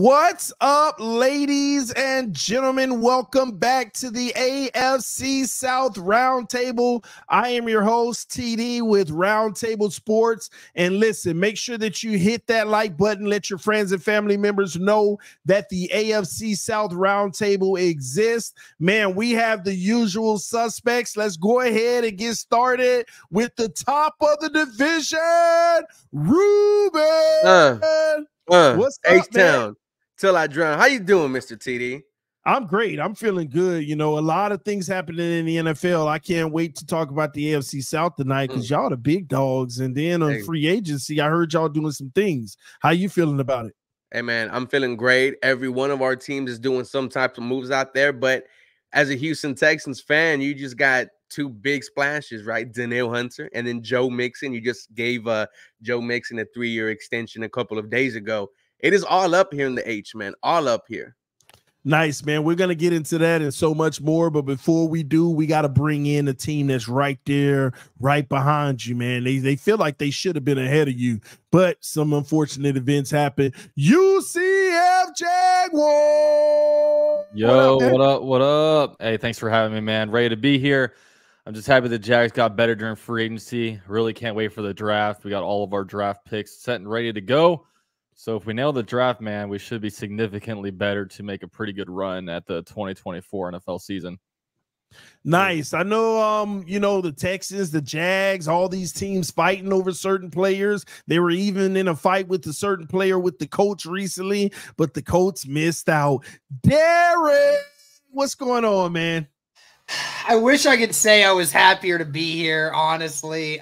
What's up, ladies and gentlemen? Welcome back to the AFC South Roundtable. I am your host, TD, with Roundtable Sports. And listen, make sure that you hit that like button. Let your friends and family members know that the AFC South Roundtable exists. Man, we have the usual suspects. Let's go ahead and get started with the top of the division, Ruben. What's up, H-Town, till I drown. How you doing, Mr. TD? I'm great. I'm feeling good. You know, a lot of things happening in the NFL. I can't wait to talk about the AFC South tonight because y'all the big dogs. And then on free agency, I heard y'all doing some things. How you feeling about it? Hey, man, I'm feeling great. Every one of our teams is doing some type of moves out there. But as a Houston Texans fan, you just got two big splashes, right? Danielle Hunter and then Joe Mixon. You just gave Joe Mixon a 3-year extension a couple of days ago. It is all up here in the H, man. All up here. Nice, man. We're going to get into that and so much more. But before we do, we got to bring in a team that's right there, right behind you, man. They feel like they should have been ahead of you, but some unfortunate events happened. UCF Jaguars. Yo, what up, what up? Hey, thanks for having me, man. Ready to be here. I'm just happy the Jags got better during free agency. Really can't wait for the draft. We got all of our draft picks set and ready to go. So if we nail the draft, man, we should be significantly better to make a pretty good run at the 2024 NFL season. Nice. I know, you know, the Texans, the Jags, all these teams fighting over certain players. They were even in a fight with a certain player with the coach recently, but the Colts missed out. Derek, what's going on, man? I wish I could say I was happier to be here, honestly.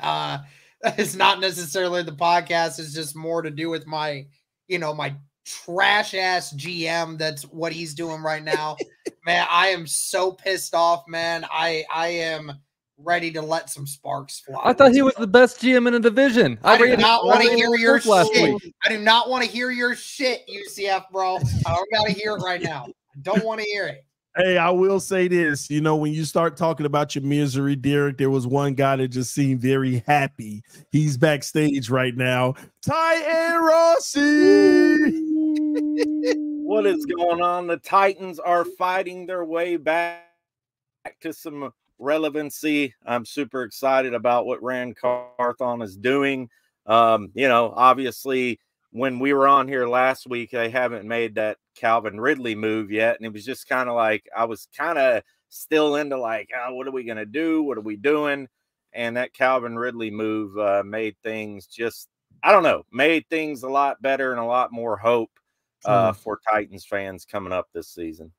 It's not necessarily the podcast. It's just more to do with my, you know, my trash-ass GM. That's what he's doing right now. Man, I am so pissed off, man. I am ready to let some sparks fly. I thought he was the best GM in the division. I do not want to hear your shit. I do not want to hear your shit, UCF, bro. I don't got to hear it right now. I don't want to hear it. Hey, I will say this, you know, when you start talking about your misery, Derek, there was one guy that just seemed very happy. He's backstage right now. Titan Rossi. What is going on? The Titans are fighting their way back to some relevancy. I'm super excited about what Ran Carthon is doing. You know, obviously, when we were on here last week, they haven't made that Calvin Ridley move yet. And it was just kind of like, I was kind of still into like, oh, what are we going to do? What are we doing? And that Calvin Ridley move made things just, I don't know, made things a lot better and a lot more hope for Titans fans coming up this season.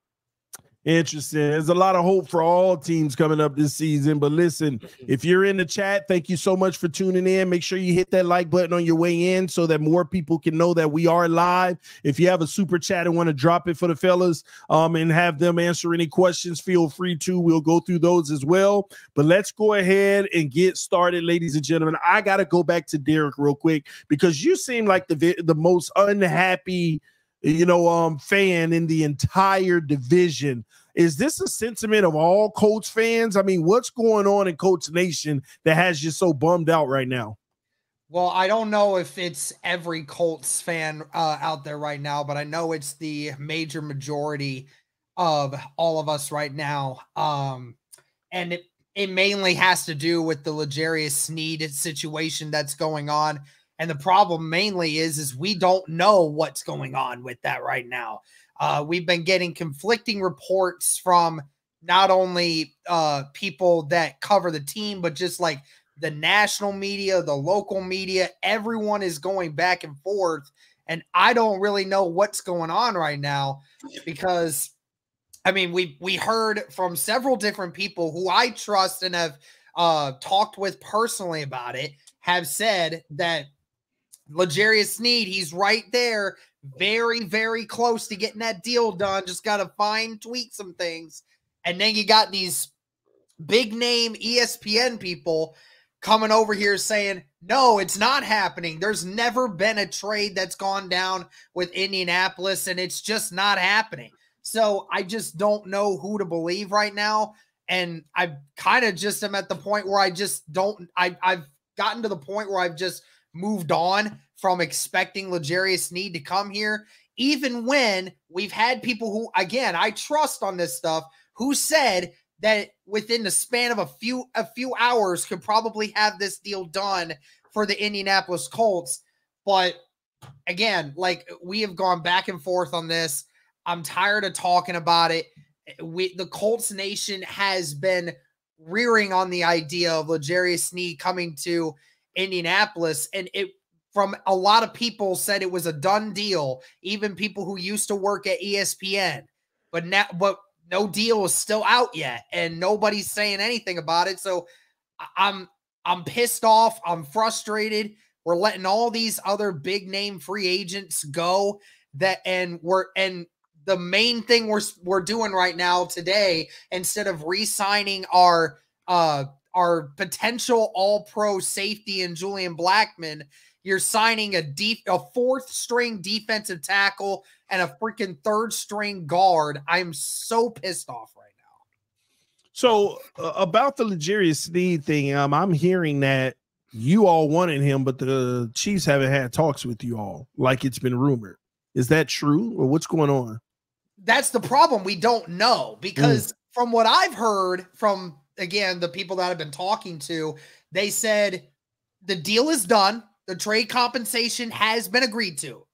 Interesting. There's a lot of hope for all teams coming up this season. But listen, if you're in the chat, thank you so much for tuning in. Make sure you hit that like button on your way in so that more people can know that we are live. If you have a super chat and want to drop it for the fellas and have them answer any questions, feel free to. We'll go through those as well. But let's go ahead and get started, ladies and gentlemen. I got to go back to Derek real quick because you seem like the most unhappy fan in the entire division. Is this a sentiment of all Colts fans? I mean, what's going on in Colts Nation that has you so bummed out right now? Well, I don't know if it's every Colts fan out there right now, but I know it's the major majority of all of us right now. And it mainly has to do with the L'Jarius Sneed situation that's going on. And the problem mainly is we don't know what's going on with that right now. We've been getting conflicting reports from not only people that cover the team, but just like the national media, the local media. Everyone is going back and forth. And I don't really know what's going on right now because, I mean, we heard from several different people who I trust and have talked with personally about it, have said that L'Jarius Sneed, he's right there, very, very close to getting that deal done. Just got to fine tweak some things. And then you got these big name ESPN people coming over here saying, no, it's not happening. There's never been a trade that's gone down with Indianapolis, and it's just not happening. So I just don't know who to believe right now. And I kind of just am at the point where I just don't, I've gotten to the point where I've just moved on from expecting L'Jarius Sneed to come here. even when we've had people who, again, I trust on this stuff, who said that within the span of a few hours could probably have this deal done for the Indianapolis Colts. But again, like, we have gone back and forth on this. I'm tired of talking about it. The Colts Nation has been rearing on the idea of L'Jarius Sneed coming to Indianapolis, and it, from a lot of people, said it was a done deal, even people who used to work at ESPN. But now, but no deal is still out yet, and nobody's saying anything about it. So I'm pissed off. I'm frustrated. We're letting all these other big name free agents go. And the main thing we're doing right now today, instead of re-signing our potential all-pro safety and Julian Blackmon, you're signing a fourth-string defensive tackle and a freaking third-string guard. I'm so pissed off right now. So about the L'Jarius Sneed thing, I'm hearing that you all wanted him, but the Chiefs haven't had talks with you all, like it's been rumored. Is that true, or what's going on? That's the problem. We don't know, because from what I've heard from, again, the people that I've been talking to, they said the deal is done. The trade compensation has been agreed to.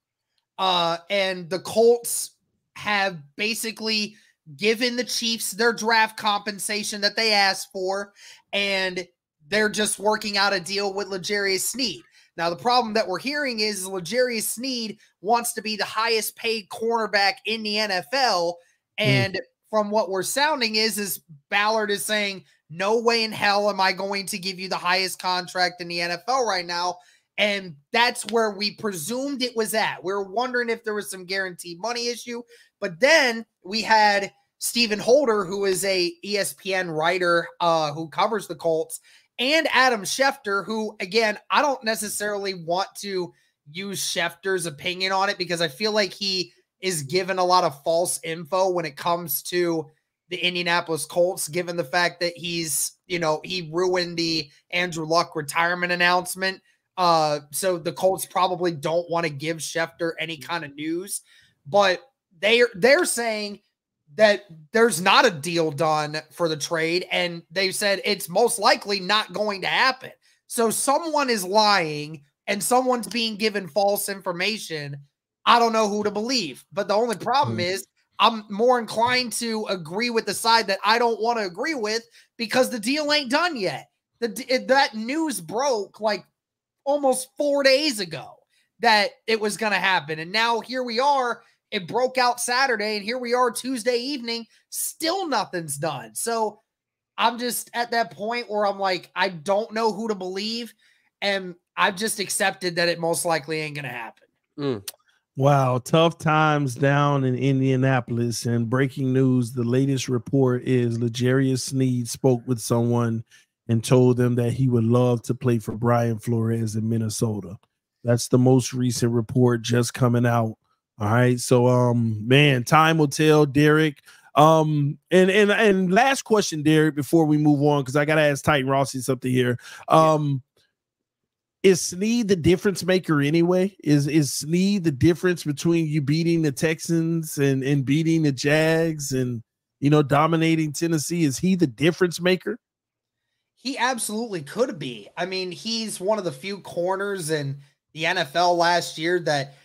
And the Colts have basically given the Chiefs their draft compensation that they asked for, and they're just working out a deal with L'Jarius Sneed. Now, the problem that we're hearing is L'Jarius Sneed wants to be the highest paid cornerback in the NFL. And from what we're sounding is Ballard is saying, no way in hell am I going to give you the highest contract in the NFL right now. And that's where we presumed it was at. We were wondering if there was some guaranteed money issue. But then we had Stephen Holder, who is a ESPN writer who covers the Colts, and Adam Schefter, who, again, I don't necessarily want to use Schefter's opinion on it because I feel like he is given a lot of false info when it comes to the Indianapolis Colts, given the fact that he's, you know, he ruined the Andrew Luck retirement announcement. So the Colts probably don't want to give Schefter any kind of news, but they're saying that there's not a deal done for the trade, and they've said it's most likely not going to happen. So someone is lying, and someone's being given false information. I don't know who to believe, but the only problem is I'm more inclined to agree with the side that I don't want to agree with because the deal ain't done yet. That news broke like almost 4 days ago that it was going to happen, and now here we are. It broke out Saturday, and here we are Tuesday evening. Still nothing's done. So I'm just at that point where I'm like, I don't know who to believe, and I've just accepted that it most likely ain't going to happen. Wow. Tough times down in Indianapolis. And breaking news, the latest report is L'Jarius Sneed spoke with someone and told them that he would love to play for Brian Flores in Minnesota. That's the most recent report just coming out. All right. So, man, time will tell, Derek. And last question, Derek, before we move on, because I got to ask Titan Rossi something here. Is Sneed the difference maker anyway? Is Sneed the difference between you beating the Texans and beating the Jags and, you know, dominating Tennessee? Is he the difference maker? He absolutely could be. I mean, he's one of the few corners in the NFL last year that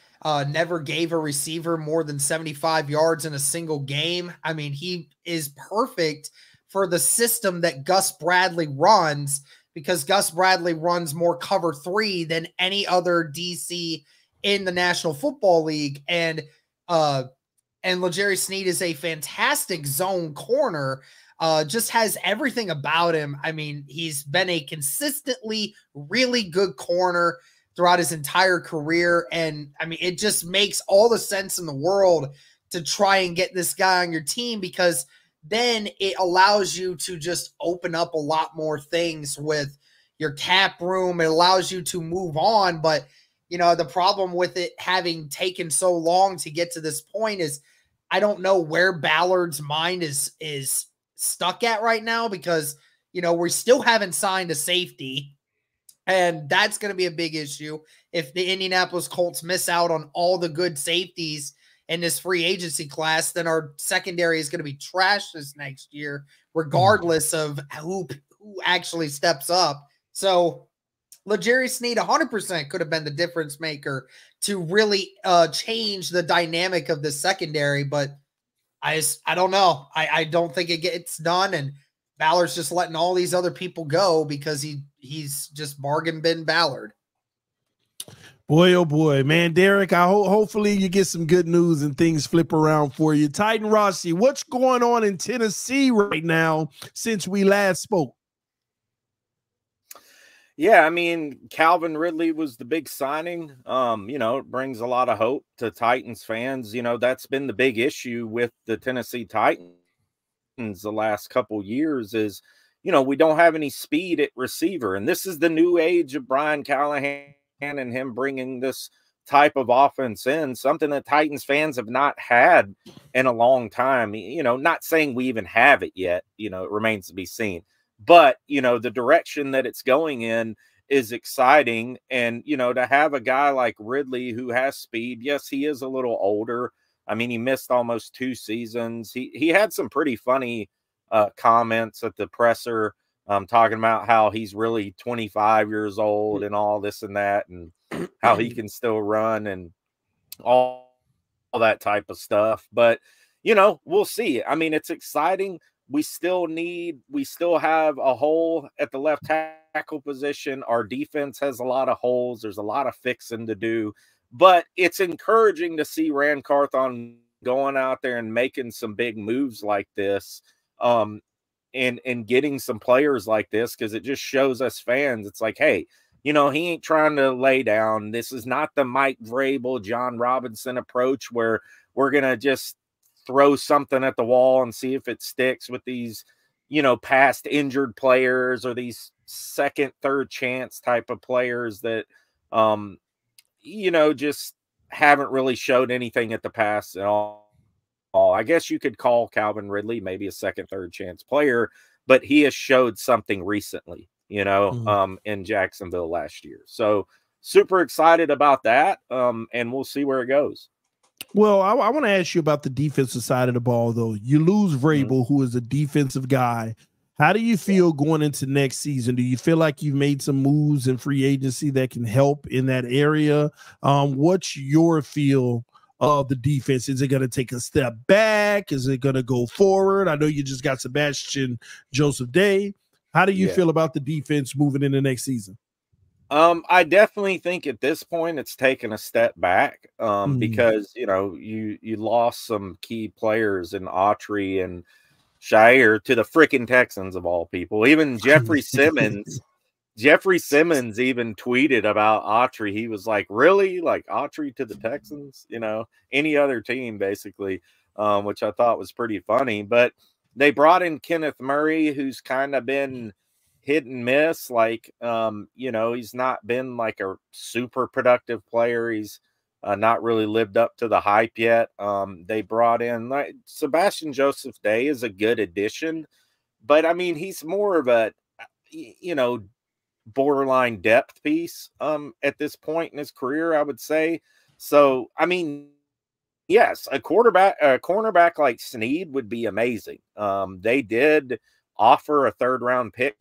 never gave a receiver more than 75 yards in a single game. I mean, he is perfect for the system that Gus Bradley runs, because Gus Bradley runs more cover three than any other DC in the National Football League. And L'Jarius Sneed is a fantastic zone corner, just has everything about him. I mean, he's been a consistently really good corner throughout his entire career. And I mean, it just makes all the sense in the world to try and get this guy on your team, because then it allows you to just open up a lot more things with your cap room. It allows you to move on. But, you know, the problem with it having taken so long to get to this point is I don't know where Ballard's mind is stuck at right now, because, you know, we still haven't signed a safety. And that's going to be a big issue if the Indianapolis Colts miss out on all the good safeties in this free agency class, then our secondary is going to be trash this next year, regardless of who actually steps up. So L'Jarius Sneed 100% could have been the difference maker to really change the dynamic of the secondary, but I don't know. I don't think it gets done, and Ballard's just letting all these other people go because he's just bargain bin Ballard. Boy, oh boy, man, Derek, I hopefully you get some good news and things flip around for you. Titan Rossi, what's going on in Tennessee right now since we last spoke? Yeah, I mean, Calvin Ridley was the big signing. You know, it brings a lot of hope to Titans fans. You know, that's been the big issue with the Tennessee Titans the last couple years is, you know, we don't have any speed at receiver. And this is the new age of Brian Callahan and him bringing this type of offense in, something that Titans fans have not had in a long time. You know, not saying we even have it yet. You know, it remains to be seen. But, you know, the direction that it's going in is exciting. And, you know, to have a guy like Ridley who has speed, yes, he is a little older. I mean, he missed almost 2 seasons. He had some pretty funny comments at the presser talking about how he's really 25 years old and all this and that and how he can still run and all that type of stuff. But, you know, we'll see. I mean, it's exciting. We still have a hole at the left tackle position. Our defense has a lot of holes. There's a lot of fixing to do, but it's encouraging to see Ran Carthon going out there and making some big moves like this, and getting some players like this, because it just shows us fans. It's like, hey, you know, he ain't trying to lay down. This is not the Mike Vrabel, John Robinson approach where we're going to just throw something at the wall and see if it sticks with these, you know, past injured players or these second, third chance type of players that, you know, just haven't really showed anything at the past at all. I guess you could call Calvin Ridley maybe a second, third chance player, but he has showed something recently, you know, in Jacksonville last year. So super excited about that. And we'll see where it goes. Well, I want to ask you about the defensive side of the ball, though. You lose Vrabel, who is a defensive guy. How do you feel going into next season? Do you feel like you've made some moves in free agency that can help in that area? What's your feel of the defense? Is it going to take a step back? Is it going to go forward? I know you just got Sebastian Joseph-Day. How do you feel about the defense moving into next season? I definitely think at this point it's taken a step back because, you know, you lost some key players in Autry and Shire to the freaking Texans of all people. Even Jeffrey Simmons, even tweeted about Autry. He was like, really? Like Autry to the Texans? You know, any other team basically, which I thought was pretty funny. But they brought in Kenneth Murray, who's kind of been – hit and miss, like, you know, he's not been like a super productive player. He's not really lived up to the hype yet. They brought in like Sebastian Joseph-Day is a good addition, but I mean, he's more of a, you know, borderline depth piece at this point in his career, I would say. So, I mean, yes, a cornerback like Sneed would be amazing. They did offer a third-round pick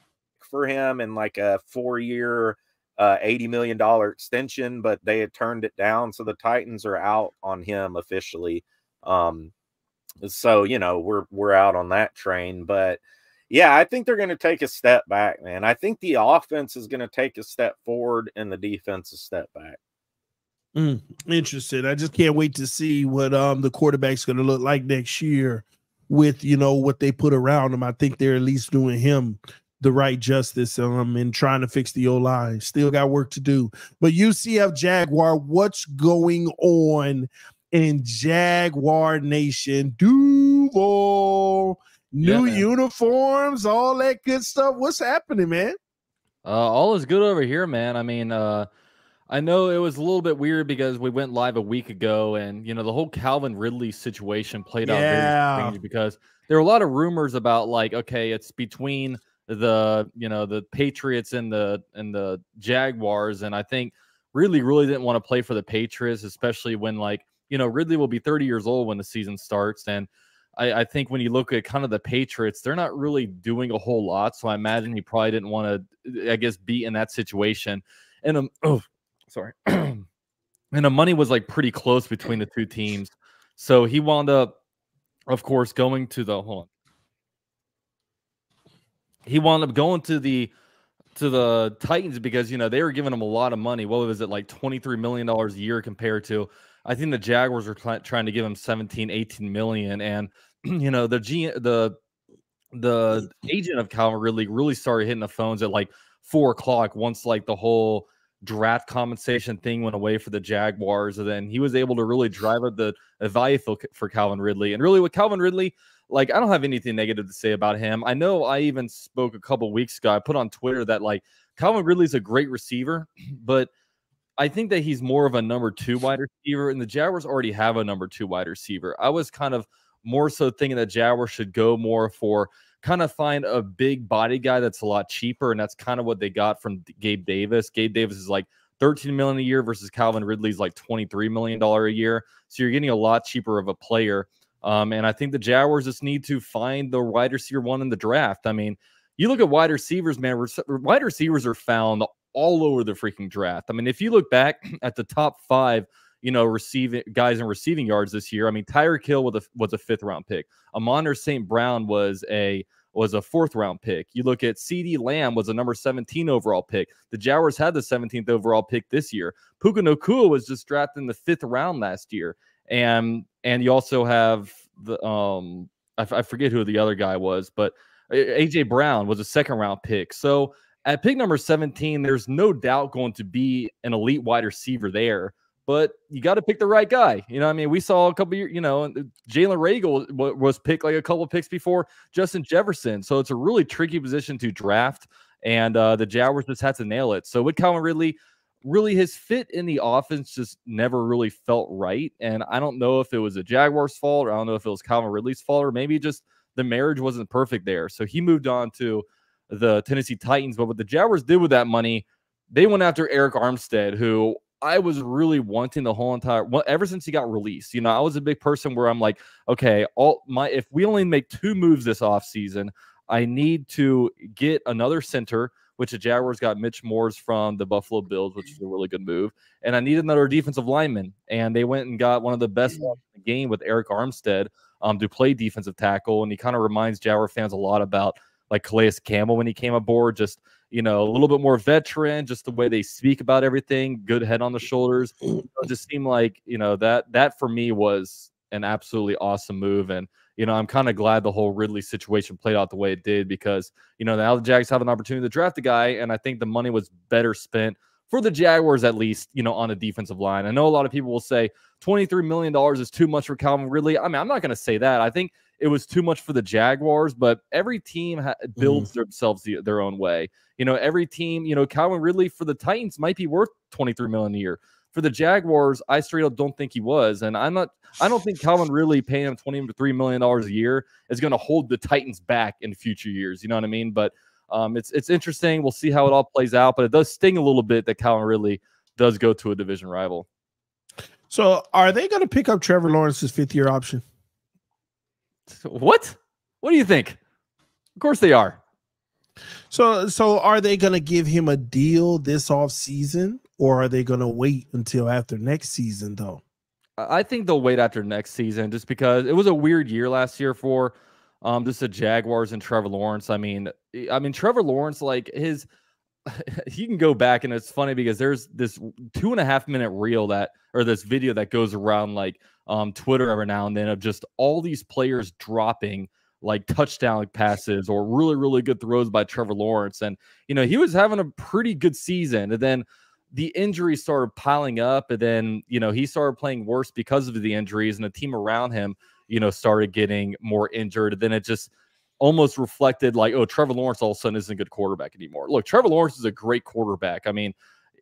for him in like a 4-year $80 million extension, but they had turned it down. So the Titans are out on him officially. So, you know, we're out on that train, but yeah, I think they're going to take a step back, man. I think the offense is going to take a step forward and the defense a step back. Interested. I just can't wait to see what the quarterback's going to look like next year with, you know, what they put around him. I think they're at least doing him the right justice and trying to fix the O-line. Still got work to do. But UCF Jaguar, what's going on in Jaguar Nation? Duval, new uniforms, all that good stuff. What's happening, man? All is good over here, man. I mean, I know it was a little bit weird because we went live a week ago and, you know, the whole Calvin Ridley situation played out very strange because there were a lot of rumors about like, okay, it's between – the Patriots and the Jaguars, and I think really didn't want to play for the Patriots, especially when like you know, Ridley will be 30 years old when the season starts. And I think when you look at kind of the Patriots, they're not really doing a whole lot. So I imagine he probably didn't want to, I guess, be in that situation. And the money was like pretty close between the two teams. So he wound up, of course, going to the He wound up going to the Titans because, you know, they were giving him a lot of money. What was it, like $23 million a year compared to, I think the Jaguars are trying to give him 17, 18 million. And, you know, the agent of Calvin Ridley really started hitting the phones at like 4 o'clock once like the whole draft compensation thing went away for the Jaguars. And then he was able to really drive up the value for Calvin Ridley. And really with Calvin Ridley, like, I don't have anything negative to say about him. I know I even spoke a couple weeks ago. I put on Twitter that, like, Calvin Ridley's a great receiver, but I think that he's more of a number 2 wide receiver, and the Jaguars already have a number 2 wide receiver. I was kind of more so thinking that Jaguars should go more for kind of find a big body guy that's a lot cheaper, and that's kind of what they got from Gabe Davis. Gabe Davis is like $13 million a year versus Calvin Ridley's like $23 million a year. So you're getting a lot cheaper of a player. And I think the Jaguars just need to find the wide receiver one in the draft. I mean, you look at wide receivers, man, wide receivers are found all over the freaking draft. I mean, if you look back at the top 5, you know, receiving guys and receiving yards this year, I mean, Tyreek Hill was a 5th-round pick. Amon-Ra St. Brown was a 4th-round pick. You look at CeeDee Lamb was a number 17 overall pick. The Jaguars had the 17th overall pick this year. Puka Nacua was just drafted in the 5th round last year. And you also have the I forget who the other guy was, but AJ Brown was a 2nd-round pick. So at pick number 17, there's no doubt going to be an elite wide receiver there, but you got to pick the right guy. You know, I mean, we saw a couple of years, you know, Jalen Reagor was picked like a couple of picks before Justin Jefferson. So it's a really tricky position to draft, and the Jaguars just had to nail it. So with Calvin Ridley, really his fit in the offense just never really felt right. And I don't know if it was the Jaguars' fault, or I don't know if it was Calvin Ridley's fault, or maybe just the marriage wasn't perfect there. So he moved on to the Tennessee Titans. But what the Jaguars did with that money, they went after Arik Armstead, who I was really wanting the whole entire ever since he got released. You know, I was a big person where I'm like, okay, if we only make 2 moves this offseason, I need to get another center, which the Jaguars got Mitch Moores from the Buffalo Bills, which is a really good move. And I need another defensive lineman. And they went and got one of the best in the game with Arik Armstead to play defensive tackle. And he kind of reminds Jaguar fans a lot about like Calais Campbell when he came aboard, just, you know, a little bit more veteran, just the way they speak about everything, good head on the shoulders. It just seemed like, you know, that for me was an absolutely awesome move. And, you know, I'm kind of glad the whole Ridley situation played out the way it did because, you know, now the Jags have an opportunity to draft a guy, and I think the money was better spent for the Jaguars, at least, you know, on a defensive line. I know a lot of people will say $23 million is too much for Calvin Ridley. I mean, I'm not going to say that. I think it was too much for the Jaguars, but every team builds themselves their own way. You know, every team, you know, Calvin Ridley for the Titans might be worth $23 million a year. For the Jaguars, I straight up don't think he was, and I don't think Calvin Ridley paying him $23 million a year is going to hold the Titans back in future years. You know what I mean? But it's interesting. We'll see how it all plays out, but it does sting a little bit that Calvin Ridley does go to a division rival. So are they going to pick up Trevor Lawrence's 5th-year option? What? What do you think? Of course they are. So are they going to give him a deal this offseason? Or are they going to wait until after next season, though? I think they'll wait after next season just because it was a weird year last year for just the Jaguars and Trevor Lawrence. I mean, Trevor Lawrence, like you can go back, and it's funny because there's this 2.5-minute reel or this video that goes around like Twitter every now and then of just all these players dropping like touchdown passes or really, really good throws by Trevor Lawrence. And, you know, he was having a pretty good season. And then the injuries started piling up, and then, you know, he started playing worse because of the injuries, and the team around him, you know, started getting more injured. And then it just almost reflected like, oh, Trevor Lawrence all of a sudden isn't a good quarterback anymore. Look, Trevor Lawrence is a great quarterback. I mean,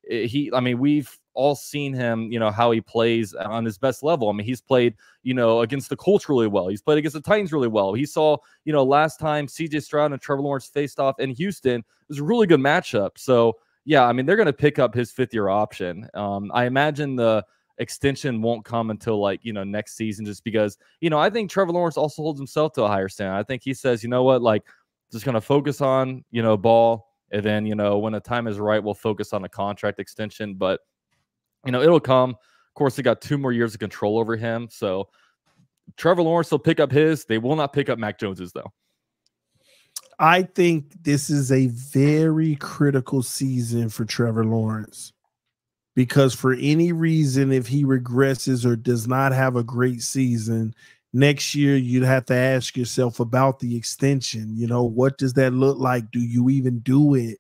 we've all seen him, you know, how he plays on his best level. I mean, he's played, you know, against the Colts really well. He's played against the Titans really well. He saw, you know, last time C.J. Stroud and Trevor Lawrence faced off in Houston, it was a really good matchup. So, yeah, I mean, they're going to pick up his 5th-year option. I imagine the extension won't come until next season, just because, I think Trevor Lawrence also holds himself to a higher standard. I think he says, you know what, like, just going to focus on, ball. And then, when the time is right, we'll focus on a contract extension. But, it'll come. Of course, they got 2 more years of control over him. So Trevor Lawrence will pick up his. They will not pick up Mac Jones's, though. I think this is a very critical season for Trevor Lawrence, because for any reason, if he regresses or does not have a great season next year, you'd have to ask yourself about the extension. What does that look like? Do you even do it,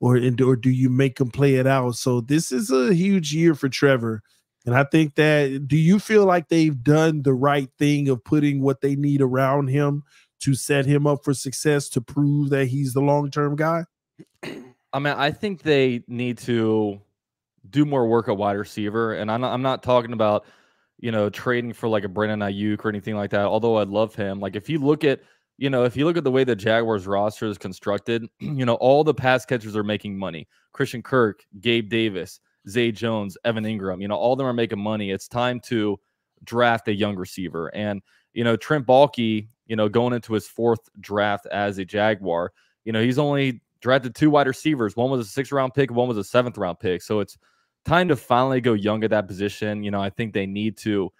or do you make him play it out? So this is a huge year for Trevor. And I think that, do you feel like they've done the right thing of putting what they need around him to set him up for success, to prove that he's the long-term guy? I mean, I think they need to do more work at wide receiver. And I'm not talking about, trading for like a Brandon Ayuk or anything like that, although I'd love him. Like, if you look at, the way the Jaguars roster is constructed, all the pass catchers are making money. Christian Kirk, Gabe Davis, Zay Jones, Evan Ingram, all of them are making money. It's time to draft a young receiver. And, Trent Baalke, going into his 4th draft as a Jaguar, he's only drafted 2 wide receivers. One was a 6th-round pick, one was a 7th-round pick. So it's time to finally go young at that position. I think they need to,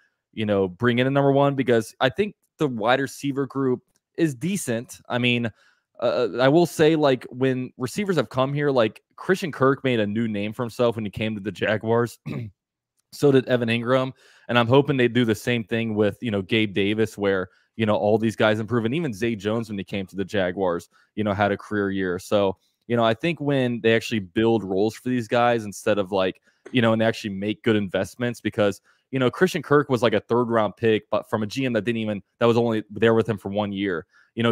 bring in a number one, because I think the wide receiver group is decent. I mean, I will say, like, when receivers have come here, like Christian Kirk made a new name for himself when he came to the Jaguars. So did Evan Ingram. And I'm hoping they do the same thing with, Gabe Davis, where, all these guys improve. And even Zay Jones, when he came to the Jaguars, had a career year. So, I think when they actually build roles for these guys instead of like, and they actually make good investments, because, Christian Kirk was like a 3rd-round pick, but from a GM that that was only there with him for 1 year.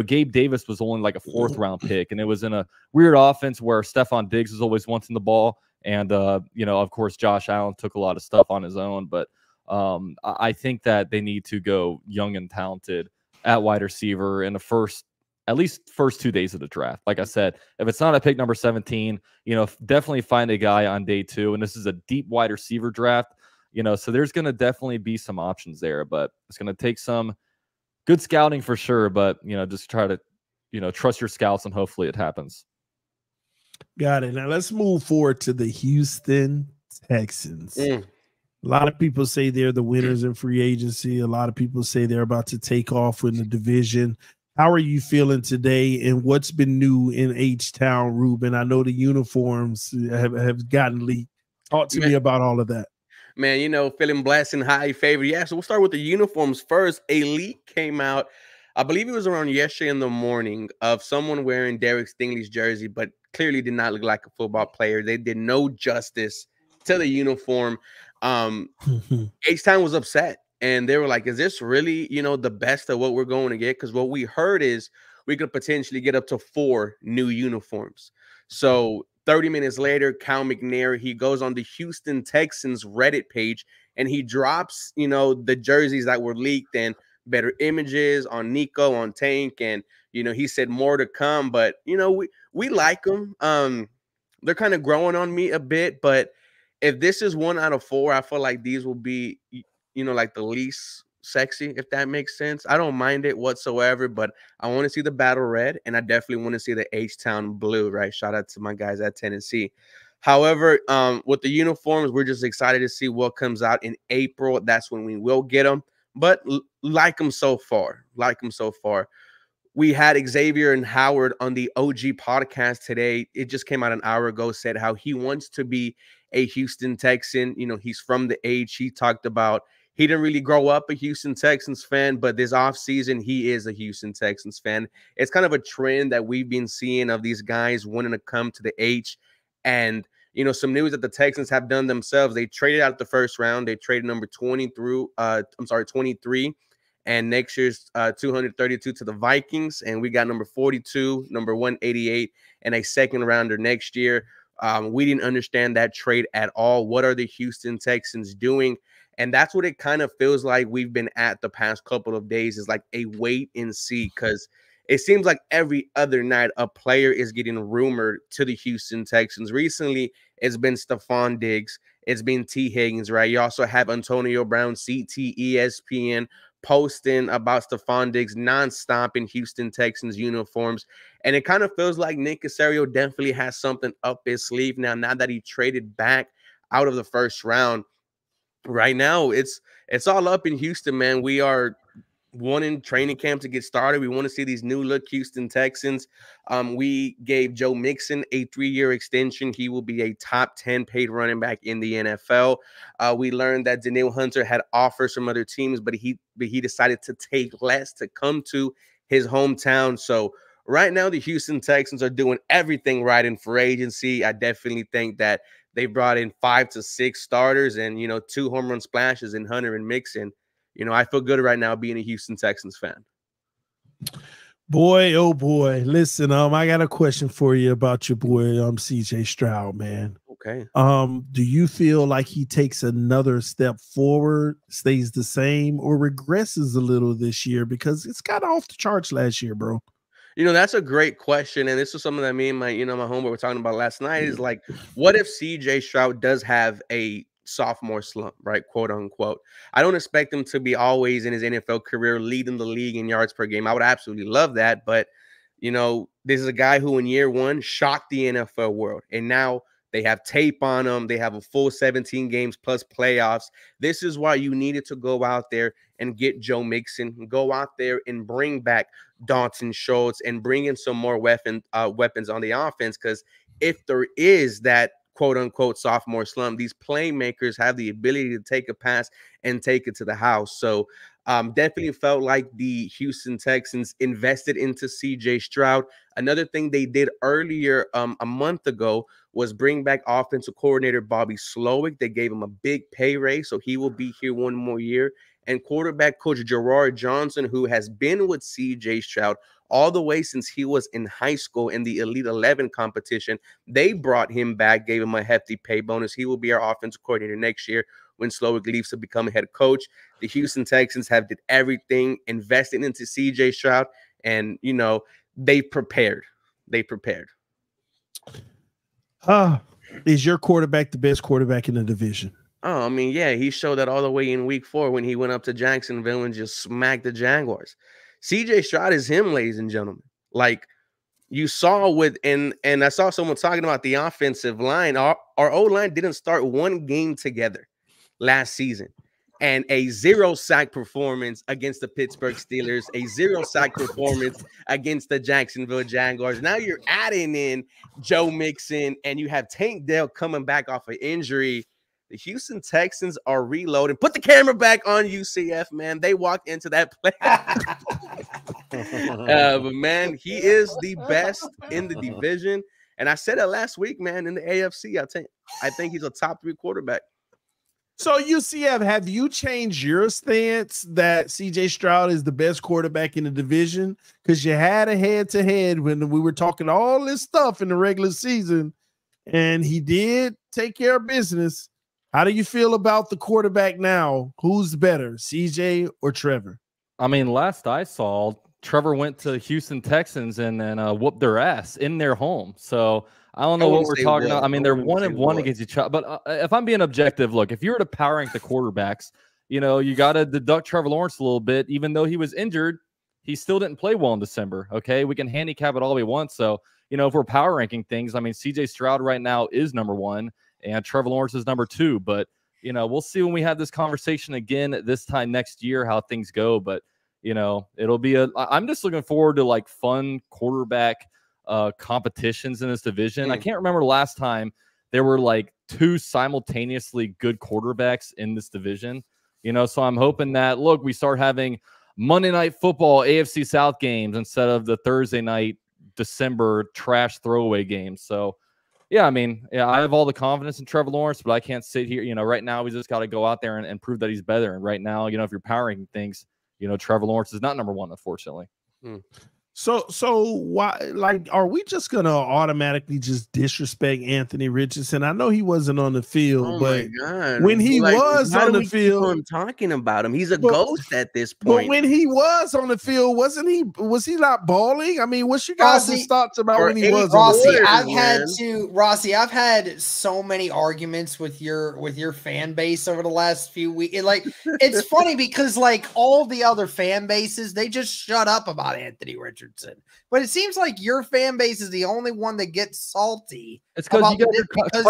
Gabe Davis was only like a 4th-round pick, and it was in a weird offense where Stephon Diggs was always wanting the ball. And, of course, Josh Allen took a lot of stuff on his own. But I think that they need to go young and talented at wide receiver in the at least first 2 days of the draft. Like I said, if it's not a pick number 17, definitely find a guy on day 2. And this is a deep wide receiver draft, so there's going to definitely be some options there. But it's going to take some good scouting for sure. But, just try to, trust your scouts, and hopefully it happens. Got it. Now let's move forward to the Houston Texans. A lot of people say they're the winners in free agency. A lot of people say they're about to take off in the division. How are you feeling today, and what's been new in H-Town, Ruben? I know the uniforms have gotten leaked. Talk to me about all of that. Man, feeling blessed and highly favored. Yeah, so we'll start with the uniforms first. A leak came out, I believe it was around yesterday in the morning, of someone wearing Derek Stingley's jersey, but clearly did not look like a football player. They did no justice to the uniform. H-Town was upset, and they were like, is this really, the best of what we're going to get? Because what we heard is we could potentially get up to 4 new uniforms. So 30 minutes later, Cal McNair, he goes on the Houston Texans Reddit page, and he drops, the jerseys that were leaked and better images on Nico, on Tank, and, he said more to come. But, we like them. They're kind of growing on me a bit, but if this is 1 out of 4, I feel like these will be, like the least sexy, if that makes sense. I don't mind it whatsoever, but I want to see the battle red, and I definitely want to see the H-Town blue, right? Shout out to my guys at Tennessee. However, with the uniforms, we're just excited to see what comes out in April. That's when we will get them. But like them so far, We had Xavier and Howard on the OG podcast today. It just came out an hour ago, said how he wants to be a Houston Texan. He's from the age. He talked about he didn't really grow up a Houston Texans fan, but this offseason, he is a Houston Texans fan. It's kind of a trend that we've been seeing of these guys wanting to come to the H. And, some news that the Texans have done themselves. They traded out the 1st round. They traded number 23. And next year's 232 to the Vikings. And we got number 42, number 188, and a 2nd rounder next year. We didn't understand that trade at all. What are the Houston Texans doing? And that's what it kind of feels like we've been at the past couple of days, is like a wait and see, because it seems like every other night a player is getting rumored to the Houston Texans. Recently, it's been Stephon Diggs. It's been T. Higgins, right? You also have Antonio Brown, CT, ESPN, posting about Stephon Diggs nonstop in Houston Texans uniforms. And it kind of feels like Nick Caserio definitely has something up his sleeve now that he traded back out of the first round. Right now, it's all up in Houston, man. We are wanting training camp to get started. We want to see these new look Houston Texans. We gave Joe Mixon a 3-year extension. He will be a top 10 paid running back in the NFL. We learned that Danielle Hunter had offers from other teams, but he decided to take less to come to his hometown. So right now, the Houston Texans are doing everything right in free agency. I definitely think that they brought in 5 to 6 starters and, 2 home run splashes in Hunter and Mixon. I feel good right now being a Houston Texans fan. Boy, oh boy. Listen, I got a question for you about your boy, C.J. Stroud, man. Okay. Do you feel like he takes another step forward, stays the same, or regresses a little this year? Because it's got off the charts last year, bro. That's a great question. And this was something that me and my, my homeboy were talking about last night is like, what if C.J. Stroud does have a sophomore slump, right? Quote unquote. I don't expect him to be always in his NFL career leading the league in yards per game. I would absolutely love that. But, this is a guy who in year one shocked the NFL world. And now they have tape on him. They have a full 17 games plus playoffs. This is why you needed to go out there and get Joe Mixon, go out there and bring back Dalton Schultz and bring in some more weapons on the offense. Because if there is that quote-unquote sophomore slump, these playmakers have the ability to take a pass and take it to the house. So definitely felt like the Houston Texans invested into C.J. Stroud. Another thing they did earlier a month ago was bring back offensive coordinator Bobby Slowik. They gave him a big pay raise, so he will be here one more year. And quarterback coach Jerrard Johnson, who has been with C.J. Stroud all the way since he was in high school in the Elite 11 competition. They brought him back, gave him a hefty pay bonus. He will be our offensive coordinator next year when Slowik leaves to become a head coach. The Houston Texans have did everything, invested into C.J. Stroud, and, they prepared. They prepared. Is your quarterback the best quarterback in the division? Oh, yeah, he showed that all the way in week 4 when he went up to Jacksonville and just smacked the Jaguars. C.J. Stroud is him, ladies and gentlemen. Like you saw with and I saw someone talking about the offensive line. Our O-line didn't start one game together last season. And a 0-sack performance against the Pittsburgh Steelers, a 0-sack performance against the Jacksonville Jaguars. Now you're adding in Joe Mixon, and you have Tank Dell coming back off an injury. The Houston Texans are reloading. Put the camera back on UCF, man. They walked into that play. But, man, he is the best in the division. And I said it last week, man, in the AFC. I think he's a top 3 quarterback. So, UCF, have you changed your stance that C.J. Stroud is the best quarterback in the division? Because you had a head-to-head when we were talking all this stuff in the regular season, and he did take care of business. How do you feel about the quarterback now? Who's better, CJ or Trevor? Last I saw, Trevor went to Houston Texans and whooped their ass in their home. So I don't know what we're talking about. They're 1-1 against each other. But if I'm being objective, look, if you were to power rank the quarterbacks, you got to deduct Trevor Lawrence a little bit. Even though he was injured, he still didn't play well in December. Okay, we can handicap it all we want. So if we're power ranking things, CJ Stroud right now is number 1. And Trevor Lawrence is number 2, but we'll see when we have this conversation again this time next year how things go. But it'll be I'm just looking forward to like fun quarterback competitions in this division. I can't remember last time there were like 2 simultaneously good quarterbacks in this division. So I'm hoping that look we start having Monday Night Football AFC South games instead of the Thursday night December trash throwaway games. So. Yeah, I have all the confidence in Trevor Lawrence, but I can't sit here. Right now we just got to go out there and prove that he's better. And right now, if you're powering things, Trevor Lawrence is not number 1, unfortunately. So why, like, are we just gonna automatically just disrespect Anthony Richardson? I know he wasn't on the field, but when he was on the field, I'm talking about him. He's a ghost at this point. But when he was on the field, was he not balling? I mean, what's your guys' thoughts about when he was? Rossi, I've had so many arguments with your fan base over the last few weeks. Like, it's funny because like all the other fan bases, they just shut up about Anthony Richardson. But it seems like your fan base is the only one that gets salty. It's because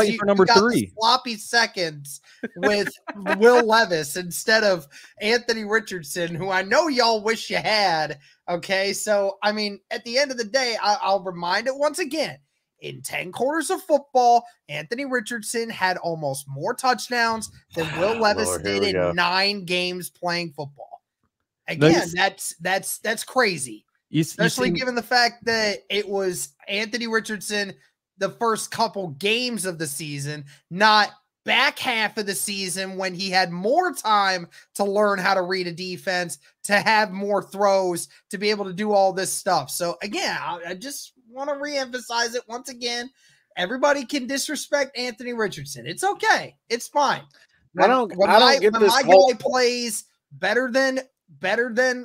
you for number three, sloppy seconds with Will Levis instead of Anthony Richardson, who I know y'all wish you had. Okay, so I mean, at the end of the day, I'll remind it once again. In 10 quarters of football, Anthony Richardson had almost more touchdowns than Will Levis did in 9 games playing football. Again, that's crazy. Especially given the fact that it was Anthony Richardson the first couple games of the season, not back half of the season when he had more time to learn how to read a defense, to have more throws, to be able to do all this stuff. So again, I just want to reemphasize it once again. Everybody can disrespect Anthony Richardson. It's okay. It's fine. When my guy plays better than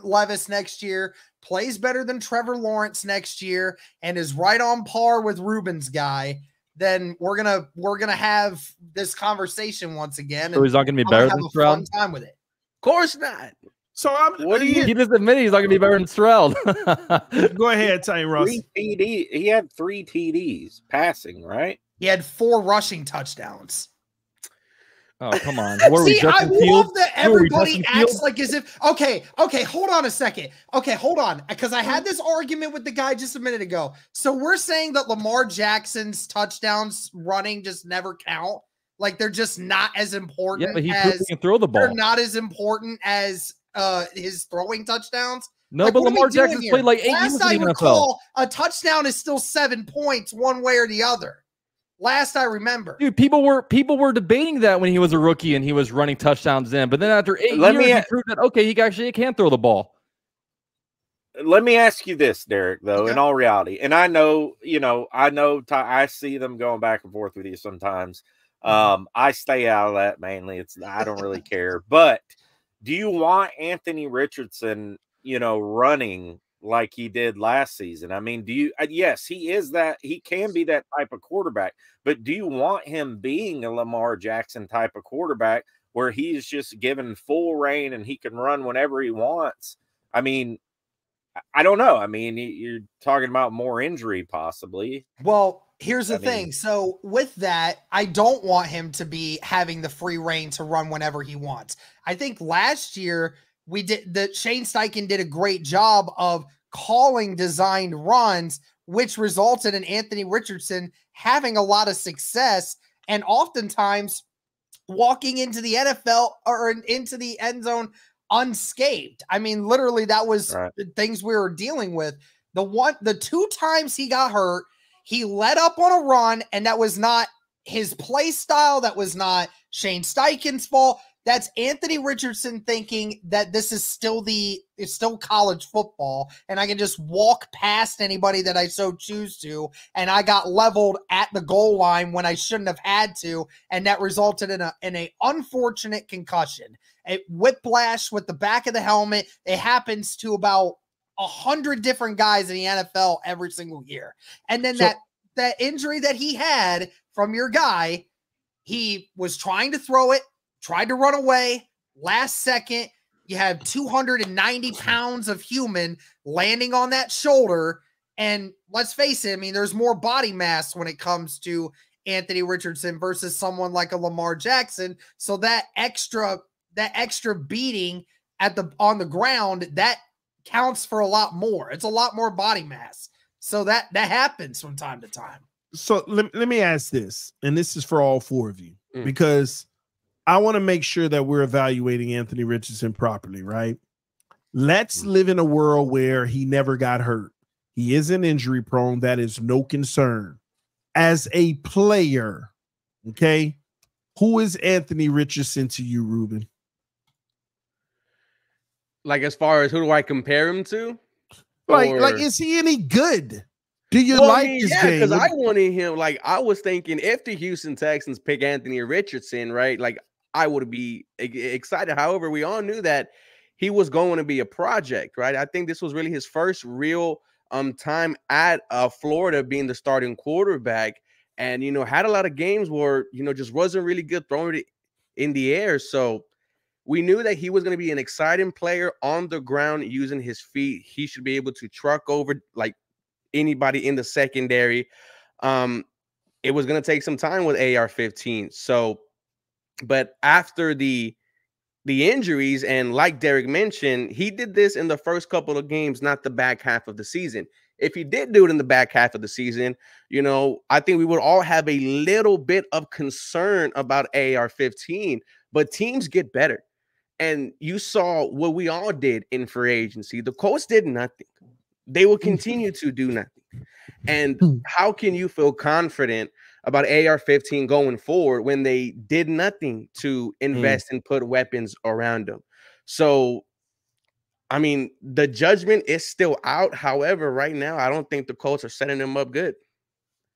Levis next year, plays better than Trevor Lawrence next year, and is right on par with Ruben's guy, then we're gonna have this conversation once again. So he's not gonna be better than Stroud. Fun time with it, of course not. So he just admitted he's not gonna be better than Stroud. Go ahead, Tank Ross. He had 3 TDs passing, right? He had 4 rushing touchdowns. Oh, come on. I love that everybody acts like as if, okay, hold on a second. Okay, hold on, because I had this argument with the guy just a minute ago. So we're saying that Lamar Jackson's touchdowns running just never count? Like, they're just not as important. Yeah, but he can throw the ball. They're not as important as his throwing touchdowns? No, like, but Lamar Jackson's played like 8 years in the NFL. A touchdown is still 7 points one way or the other. Last I remember, dude, people were debating that when he was a rookie and he was running touchdowns in, but then after 8 years, he proved that okay, he actually can throw the ball. Let me ask you this, Derek, though, in all reality, and I know, I see them going back and forth with you sometimes. I stay out of that mainly. I don't really care. But do you want Anthony Richardson, running like he did last season? I mean, do you, yes, he is that, he can be that type of quarterback, but do you want him being a Lamar Jackson type of quarterback where he's just given full reign and he can run whenever he wants? I mean, I don't know. I mean, you're talking about more injury possibly. Well, here's the thing. So with that, I don't want him to be having the free reign to run whenever he wants. I think last year, Shane Steichen did a great job of calling designed runs, which resulted in Anthony Richardson having a lot of success and oftentimes walking into the NFL or into the end zone unscathed. I mean, literally, that was the things we were dealing with. The 2 times he got hurt, he let up on a run, and that was not his play style. That was not Shane Steichen's fault. That's Anthony Richardson thinking that this is still it's still college football and I can just walk past anybody that I so choose to, and I got leveled at the goal line when I shouldn't have had to, and that resulted in an unfortunate concussion. A whiplash with the back of the helmet. It happens to about 100 different guys in the NFL every single year. And then that injury that he had from your guy, he was trying to throw it, tried to run away last second. You have 290 pounds of human landing on that shoulder. And let's face it, I mean, there's more body mass when it comes to Anthony Richardson versus someone like a Lamar Jackson. So that extra beating on the ground, that counts for a lot more. It's a lot more body mass. So that happens from time to time. So let me ask this, and this is for all 4 of you, because I want to make sure that we're evaluating Anthony Richardson properly, right? Let's live in a world where he never got hurt. He isn't injury prone. That is no concern. As a player, okay, who is Anthony Richardson to you, Ruben? Like, as far as who do I compare him to? Like, is he any good? Do you like this game? Because I wanted him. Like, I was thinking after Houston Texans pick Anthony Richardson, right? Like, I would be excited. However, we all knew that he was going to be a project, right? I think this was really his first real time at Florida being the starting quarterback, and, you know, had a lot of games where, you know, just wasn't really good throwing it in the air. So we knew that he was going to be an exciting player on the ground using his feet. He should be able to truck over like anybody in the secondary. It was going to take some time with AR-15. So, but after the injuries, and like Derek mentioned, he did this in the first couple of games, not the back half of the season. If he did do it in the back half of the season, you know, I think we would all have a little bit of concern about AR-15, but teams get better. And you saw what we all did in free agency. The Colts did nothing. They will continue to do nothing. And how can you feel confident about AR-15 going forward when they did nothing to invest and put weapons around them? So, I mean, the judgment is still out. However, right now, I don't think the Colts are setting them up good.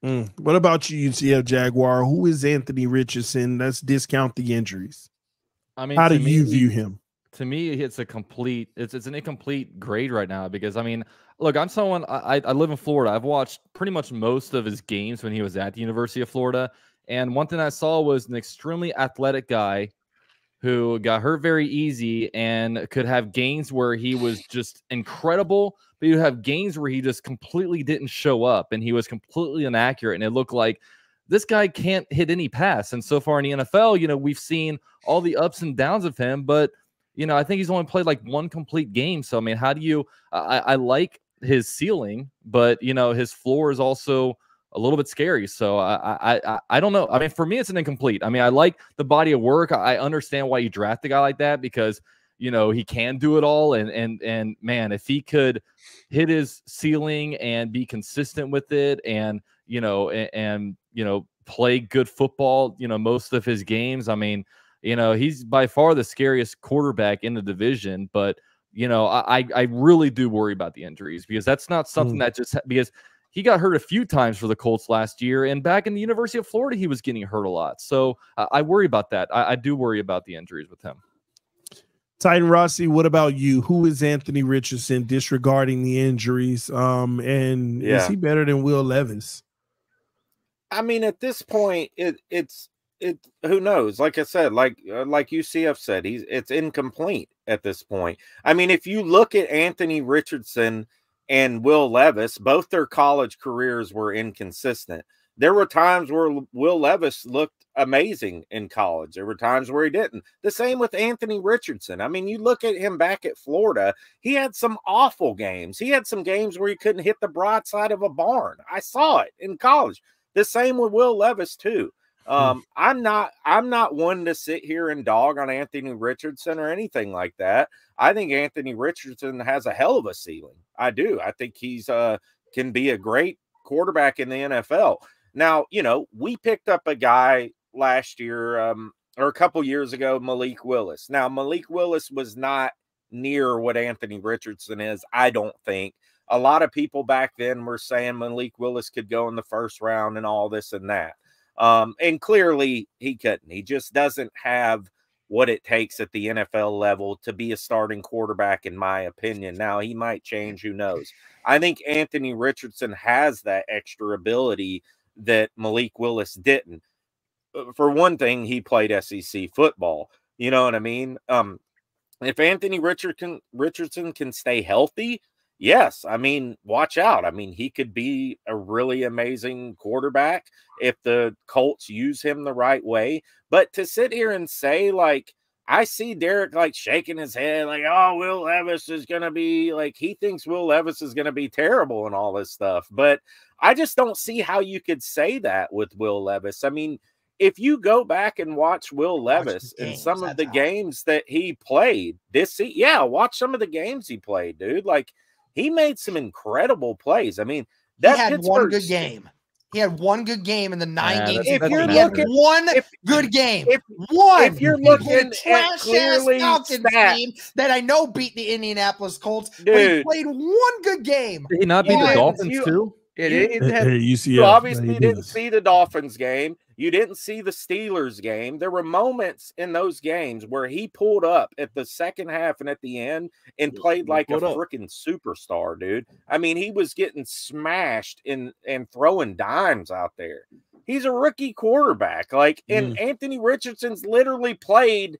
What about you, UCF Jaguar? Who is Anthony Richardson? Let's discount the injuries. I mean, how do you view him? To me, it's a complete, it's an incomplete grade right now, because, I mean, look, I'm someone, I live in Florida. I've watched pretty much most of his games when he was at the University of Florida. And one thing I saw was an extremely athletic guy who got hurt very easy and could have games where he was just incredible, but you have games where he just completely didn't show up and he was completely inaccurate. And it looked like this guy can't hit any pass. And so far in the NFL, you know, we've seen all the ups and downs of him, but, you know, I think he's only played like one complete game. So, I mean, how do you, I like his ceiling, but, you know, his floor is also a little bit scary. So I don't know. I mean, for me, it's an incomplete. I mean, I like the body of work. I understand why you draft a guy like that, because, you know, he can do it all. And man, if he could hit his ceiling and be consistent with it, and, you know, you know, play good football, you know, most of his games, I mean, you know, he's by far the scariest quarterback in the division. But, you know, I really do worry about the injuries, because that's not something that just, because he got hurt a few times for the Colts last year, and back in the University of Florida, he was getting hurt a lot. So I worry about that. I do worry about the injuries with him. Titan Rossi, what about you? Who is Anthony Richardson, disregarding the injuries? And is he better than Will Levis? I mean, at this point, it's who knows? Like I said, like UCF said, it's incomplete at this point. I mean, if you look at Anthony Richardson and Will Levis, both their college careers were inconsistent. There were times where Will Levis looked amazing in college. There were times where he didn't. The same with Anthony Richardson. I mean, you look at him back at Florida, he had some awful games. He had some games where he couldn't hit the broad side of a barn. I saw it in college. The same with Will Levis, too. I'm not one to sit here and dog on Anthony Richardson or anything like that. I think Anthony Richardson has a hell of a ceiling. I do. I think he's can be a great quarterback in the NFL. Now, you know, we picked up a guy last year or a couple years ago, Malik Willis. Now, Malik Willis was not near what Anthony Richardson is, I don't think. A lot of people back then were saying Malik Willis could go in the first round and all this and that. And clearly he couldn't. He just doesn't have what it takes at the NFL level to be a starting quarterback, in my opinion. Now, he might change, who knows? I think Anthony Richardson has that extra ability that Malik Willis didn't. For one thing, he played SEC football. You know what I mean? If Anthony Richardson can stay healthy, yes, I mean, watch out. I mean, he could be a really amazing quarterback if the Colts use him the right way. But to sit here and say, like, I see Derek, like, shaking his head, like, oh, Will Levis is going to be, like, he thinks Will Levis is going to be terrible and all this stuff. But I just don't see how you could say that with Will Levis. I mean, if you go back and watch Will Levis and some of the games that he played this season, yeah, watch some of the games he played, dude. Like, he made some incredible plays. I mean, that he had one good game. He had one good game in the nine games. If you're looking at clearly Falcons team that I know beat the Indianapolis Colts, dude, but he played one good game. Did he not beat the Dolphins too? You obviously didn't see the Dolphins game. You didn't see the Steelers game. There were moments in those games where he pulled up at the second half and at the end and played like a freaking superstar, dude. I mean, he was getting smashed and throwing dimes out there. He's a rookie quarterback. Like, and Anthony Richardson's literally played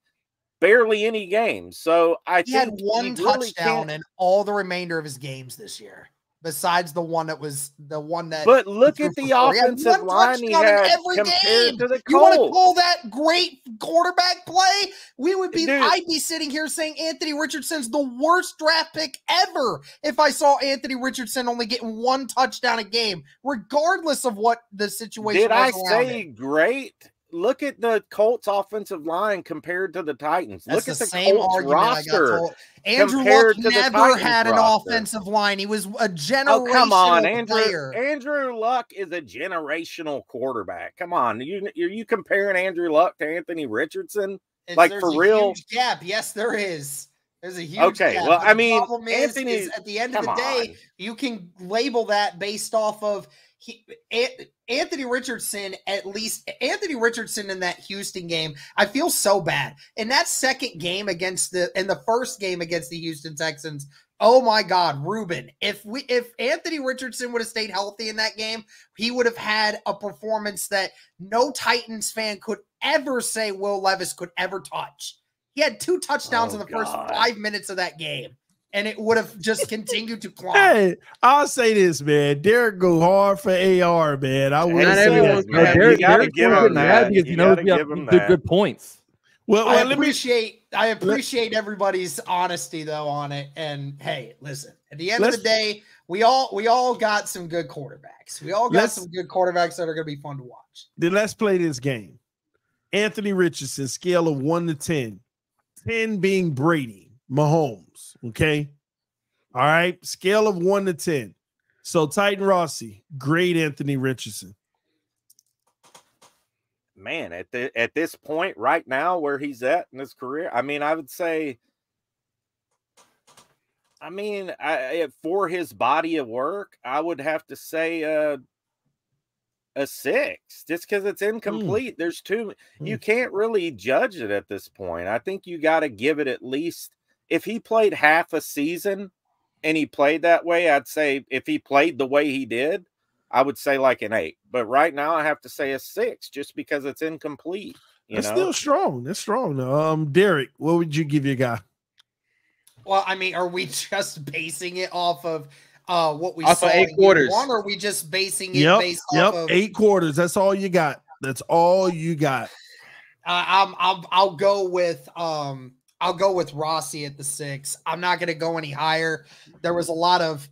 barely any games. So I think he had one touchdown in all the remainder of his games this year. Besides the one that was the one that, but look at the offensive line he had compared to the Colts. You want to call that great quarterback play? We would be, dude, I'd be sitting here saying Anthony Richardson's the worst draft pick ever if I saw Anthony Richardson only getting one touchdown a game, regardless of what the situation was. Did I say great? Look at the Colts offensive line compared to the Titans. That's Look at the same Colts argument roster. I got told. Andrew Luck never had an offensive line. He was a generational player. Andrew Luck is a generational quarterback. Come on. Are you comparing Andrew Luck to Anthony Richardson? And like, for real? Huge gap. Yes, there is. There's a huge gap. Well, I mean, the problem is at the end of the day, you can label that based off of Anthony Richardson. At least Anthony Richardson in that Houston game, I feel so bad. In that second game against the first game against the Houston Texans, oh my God, Ruben, if Anthony Richardson would have stayed healthy in that game, he would have had a performance that no Titans fan could ever say Will Levis could ever touch. He had two touchdowns in the first 5 minutes of that game. And it would have just continued to climb. Hey, I'll say this, man. Derek go hard for AR, man. I wouldn't say that. Derek, you got to give him that. You know, good points. Well, I appreciate everybody's honesty though on it. And hey, listen, at the end of the day, we all got some good quarterbacks. We all got some good quarterbacks that are going to be fun to watch. Then let's play this game. Anthony Richardson, scale of 1 to 10, 10 being Brady, Mahomes. Okay. All right. Scale of 1 to 10. So Titan Rossi, great Anthony Richardson. Man, at this point right now where he's at in his career, I mean, I would say, for his body of work, I would have to say a 6, just because it's incomplete. There's too, you can't really judge it at this point. I think you got to give it at least, if he played half a season and he played that way, I'd say if he played the way he did, I would say like an 8. But right now I have to say a 6 just because it's incomplete. It's still strong. It's strong. Derek, what would you give your guy? Well, I mean, are we just basing it off of what we saw? 8 quarters. Or are we just basing it based off of 8 quarters? That's all you got. That's all you got. I'll go with Rossi at the 6. I'm not going to go any higher. There was a lot of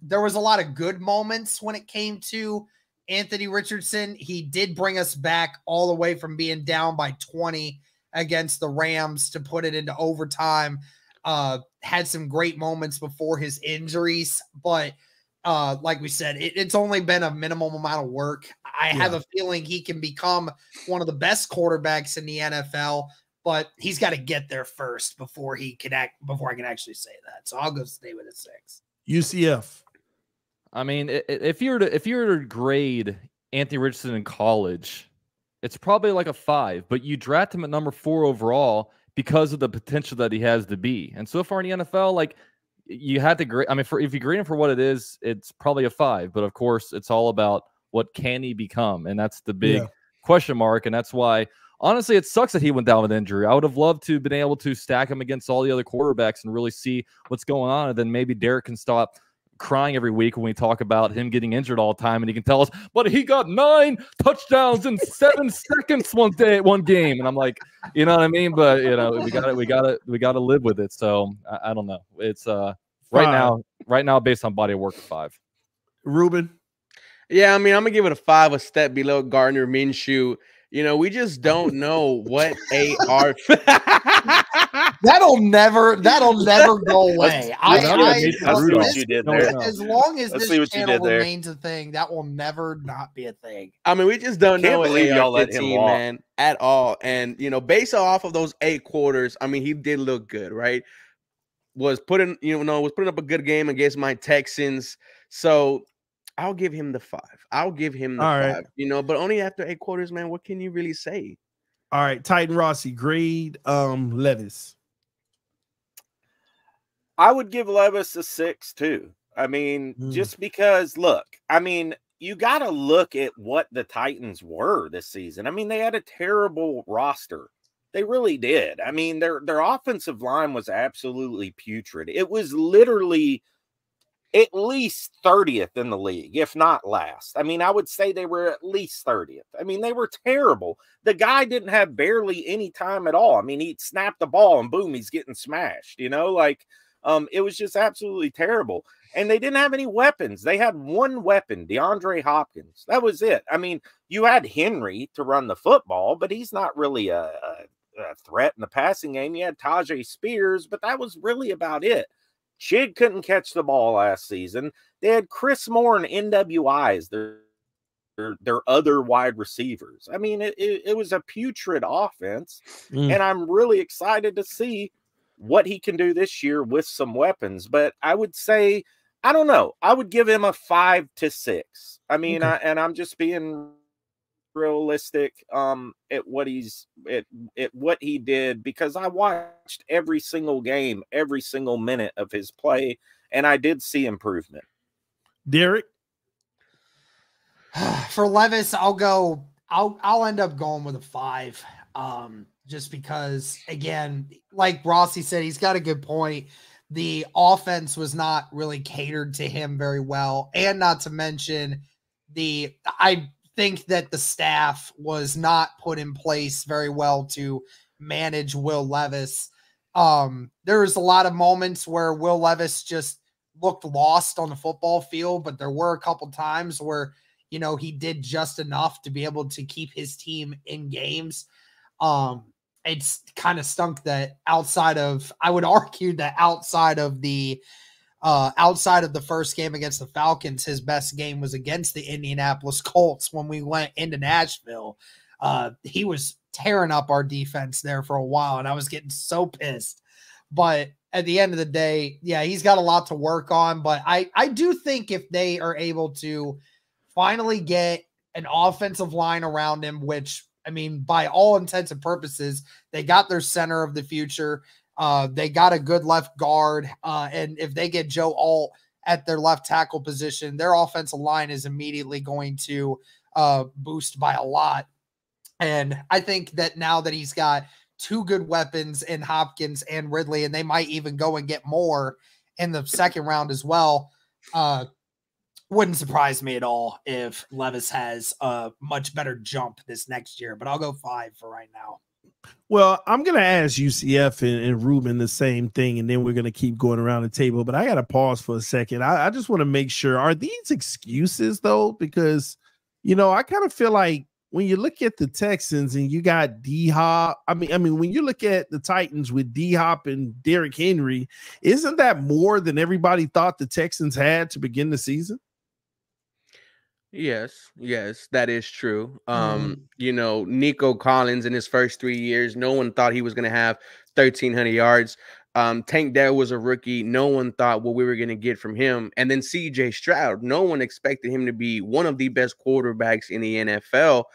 good moments when it came to Anthony Richardson. He did bring us back all the way from being down by 20 against the Rams to put it into overtime. Had some great moments before his injuries, but like we said, it's only been a minimum amount of work. I have a feeling he can become one of the best quarterbacks in the NFL. But he's got to get there first before I can actually say that. So I'll go stay with a 6. UCF. I mean, if you were to grade Anthony Richardson in college, it's probably like a 5. But you draft him at number 4 overall because of the potential that he has to be. And so far in the NFL, like you had to grade. I mean, if you grade him for what it is, it's probably a 5. But of course, it's all about what can he become, and that's the big question mark. And that's why, honestly, it sucks that he went down with injury. I would have loved to have been able to stack him against all the other quarterbacks and really see what's going on. And then maybe Derek can stop crying every week when we talk about him getting injured all the time. And he can tell us, but he got 9 touchdowns in 7 seconds one game. And I'm like, you know what I mean? But, you know, we got to live with it. So I don't know. It's right now, based on body of work, 5. Ruben. Yeah. I mean, I'm gonna give it a 5, a step below Gardner Minshew. You know, we just don't know what AR That'll never go away. As long as this channel remains a thing, that will never not be a thing. I mean, we just don't know AR-15 at all. And you know, based off of those 8 quarters, I mean, he did look good, right? Was putting up a good game against my Texans. So I'll give him the 5. I'll give him the 5. Right. You know, but only after 8 quarters, man. What can you really say? All right, Titan Rossi, grade Levis. I would give Levis a 6 too. I mean, just because, look, I mean, you got to look at what the Titans were this season. I mean, they had a terrible roster. They really did. I mean, their offensive line was absolutely putrid. It was literally at least 30th in the league, if not last. I mean, I would say they were at least 30th. I mean, they were terrible. The guy didn't have barely any time at all. I mean, he'd snap the ball and boom, he's getting smashed, you know, like it was just absolutely terrible. And they didn't have any weapons. They had one weapon, DeAndre Hopkins. That was it. I mean, you had Henry to run the football, but he's not really a threat in the passing game. You had Tajay Spears, but that was really about it. Chig couldn't catch the ball last season. They had Chris Moore and NWI as their other wide receivers. I mean, it was a putrid offense, and I'm really excited to see what he can do this year with some weapons. But I would say, I don't know, I would give him a 5 to 6. I mean, okay. I'm just being realistic at what he's at what he did, because I watched every single game, every single minute of his play, and I did see improvement. Derek, for Levis, I'll end up going with a 5, just because, again, like Rossi said, he's got a good point. The offense was not really catered to him very well, and not to mention I think that the staff was not put in place very well to manage Will Levis. There was a lot of moments where Will Levis just looked lost on the football field, but there were a couple times where, you know, he did just enough to be able to keep his team in games. It's kind of stunk that outside of the first game against the Falcons, his best game was against the Indianapolis Colts when we went into Nashville. He was tearing up our defense there for a while, and I was getting so pissed. But at the end of the day, yeah, he's got a lot to work on. But I do think if they are able to finally get an offensive line around him, which, I mean, by all intents and purposes, they got their center of the future. They got a good left guard, and if they get Joe Alt at their left tackle position, their offensive line is immediately going to boost by a lot. And I think that now that he's got 2 good weapons in Hopkins and Ridley, and they might even go and get more in the second round as well, wouldn't surprise me at all if Levis has a much better jump this next year. But I'll go 5 for right now. Well, I'm going to ask UCF and Ruben the same thing, and then we're going to keep going around the table. But I got to pause for a second. I just want to make sure. Are these excuses, though? Because, you know, I kind of feel like when you look at the Texans and you got D-Hop, I mean, when you look at the Titans with D-Hop and Derrick Henry, isn't that more than everybody thought the Texans had to begin the season? Yes, that is true. You know, Nico Collins in his first 3 years, no one thought he was going to have 1,300 yards. Tank Dell was a rookie. No one thought what we were going to get from him. And then C.J. Stroud, no one expected him to be one of the best quarterbacks in the NFL.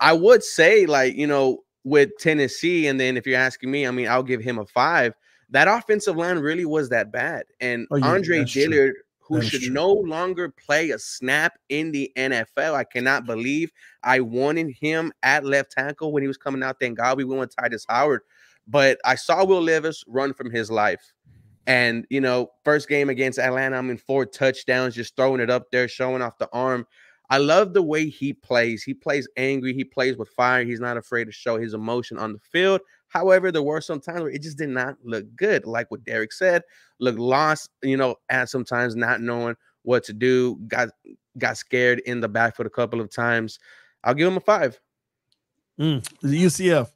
I would say, like, you know, with Tennessee, and then if you're asking me, I mean, I'll give him a 5. That offensive line really was that bad. And Andre Dillard, who should no longer play a snap in the NFL. I cannot believe I wanted him at left tackle when he was coming out. Thank God we went with Titus Howard. But I saw Will Levis run from his life. And, you know, first game against Atlanta, I mean, 4 touchdowns, just throwing it up there, showing off the arm. I love the way he plays. He plays angry. He plays with fire. He's not afraid to show his emotion on the field. However, there were some times where it just did not look good. Like what Derek said, looked lost, you know, at sometimes not knowing what to do, got scared in the backfield a couple of times. I'll give him a 5. The UCF.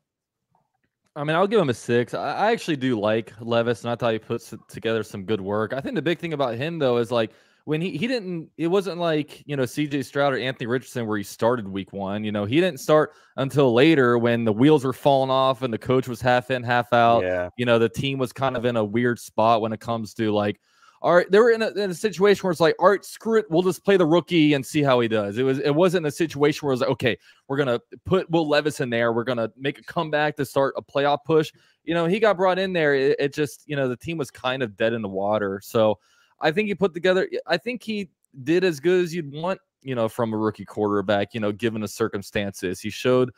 I mean, I'll give him a 6. I actually do like Levis, and I thought he puts together some good work. I think the big thing about him, though, is like when he didn't, it wasn't like, you know, C.J. Stroud or Anthony Richardson where he started week one. You know, he didn't start until later when the wheels were falling off and the coach was half in, half out. Yeah. You know, the team was kind of in a weird spot when it comes to like, all right, they were in a situation where it's like, all right, screw it, we'll just play the rookie and see how he does. It wasn't a situation where it was like, okay, we're gonna put Will Levis in there, we're gonna make a comeback to start a playoff push. You know, he got brought in there. It just, you know, the team was kind of dead in the water. So I think he put together. I think he did as good as you'd want, you know, from a rookie quarterback. You know, given the circumstances, he showed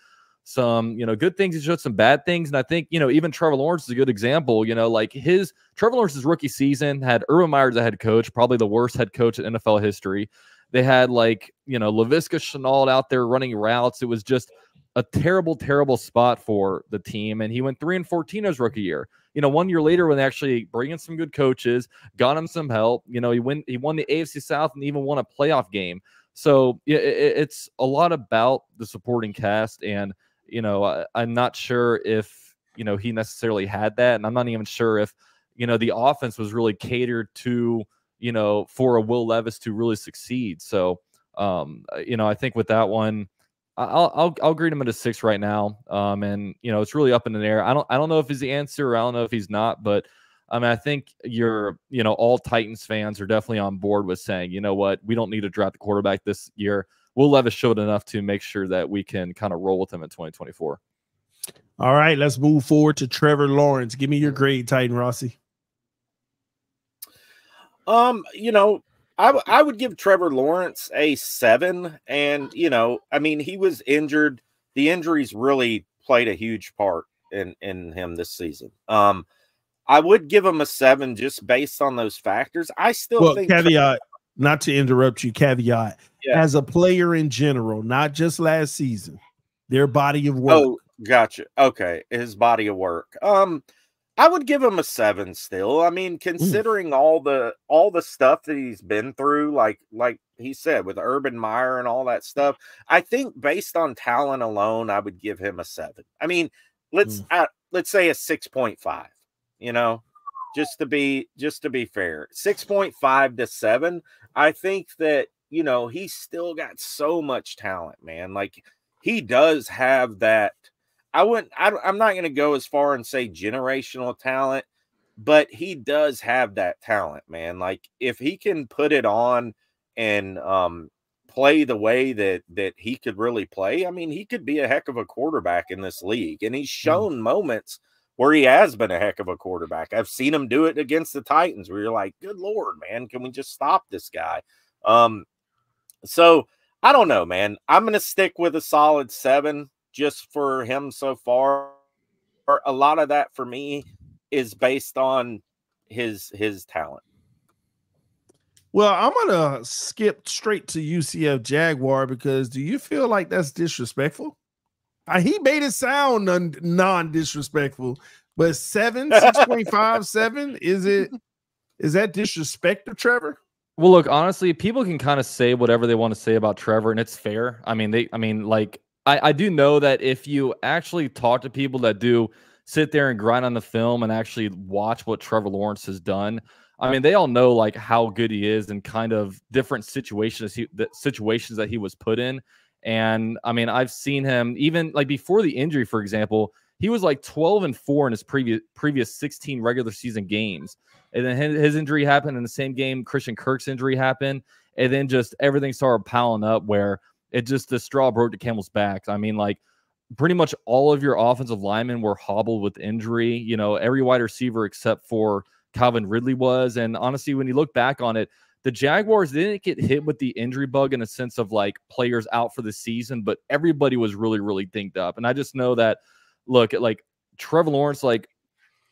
some, you know, good things. He showed some bad things. And I think, you know, even Trevor Lawrence is a good example. You know, like Trevor Lawrence's rookie season had Urban Meyer as a head coach, probably the worst head coach in NFL history. They had, like, you know, Laviska Shenault out there running routes. It was just a terrible, terrible spot for the team. And he went 3-14 his rookie year. You know, 1 year later, when they actually bring in some good coaches, got him some help, you know, he won the AFC South and even won a playoff game. So it's a lot about the supporting cast. And, you know, I'm not sure if, you know, he necessarily had that. And I'm not even sure if, you know, the offense was really catered to, you know, for a Will Levis to really succeed. So, you know, I think with that one, I'll grade him at a 6 right now. And, you know, it's really up in the air. I don't know if he's the answer. Or I don't know if he's not, but I mean, I think you know, all Titans fans are definitely on board with saying, you know what, we don't need to draft the quarterback this year. Will Levis showed enough to make sure that we can kind of roll with him in 2024. All right, let's move forward to Trevor Lawrence. Give me your grade, Titan Rossi. You know, I would give Trevor Lawrence a 7. And, you know, I mean, he was injured. The injuries really played a huge part in him this season. I would give him a 7 just based on those factors. I still think caveat, not to interrupt you, caveat. Yeah. As a player in general, not just last season, their body of work. Oh, gotcha. Okay, his body of work. I would give him a 7 still. I mean, considering all the stuff that he's been through, like he said, with Urban Meyer and all that stuff, I think based on talent alone, I would give him a 7. I mean, let's say a 6.5. You know, just to be fair, 6.5 to 7. I think that, you know, he's still got so much talent, man. Like, he does have that. I'm not going to go as far and say generational talent, but he does have that talent, man. Like, if he can put it on and play the way that he could really play, I mean, he could be a heck of a quarterback in this league. And he's shown moments where he has been a heck of a quarterback. I've seen him do it against the Titans where you're like, good Lord, man, can we just stop this guy? So I don't know, man. I'm going to stick with a solid 7 just for him so far. A lot of that for me is based on his talent. Well, I'm going to skip straight to UCF Jaguar because do you feel like that's disrespectful? He made it sound non-disrespectful, but 7, 6.5, 7, is that disrespect to Trevor? Well, look, honestly, people can kind of say whatever they want to say about Trevor, and it's fair. I mean, I do know that if you actually talk to people that do sit there and grind on the film and actually watch what Trevor Lawrence has done, I mean, they all know like how good he is and kind of different situations that he was put in. And I mean, I've seen him even like before the injury, for example, he was like 12-4 in his previous 16 regular season games. And then his injury happened in the same game Christian Kirk's injury happened. And then just everything started piling up where it just the straw broke the camel's back. I mean, like pretty much all of your offensive linemen were hobbled with injury. You know, every wide receiver except for Calvin Ridley was. And honestly, when you look back on it, the Jaguars didn't get hit with the injury bug in a sense of like players out for the season, but everybody was really, really dinged up. And I just know that, look, like Trevor Lawrence, like,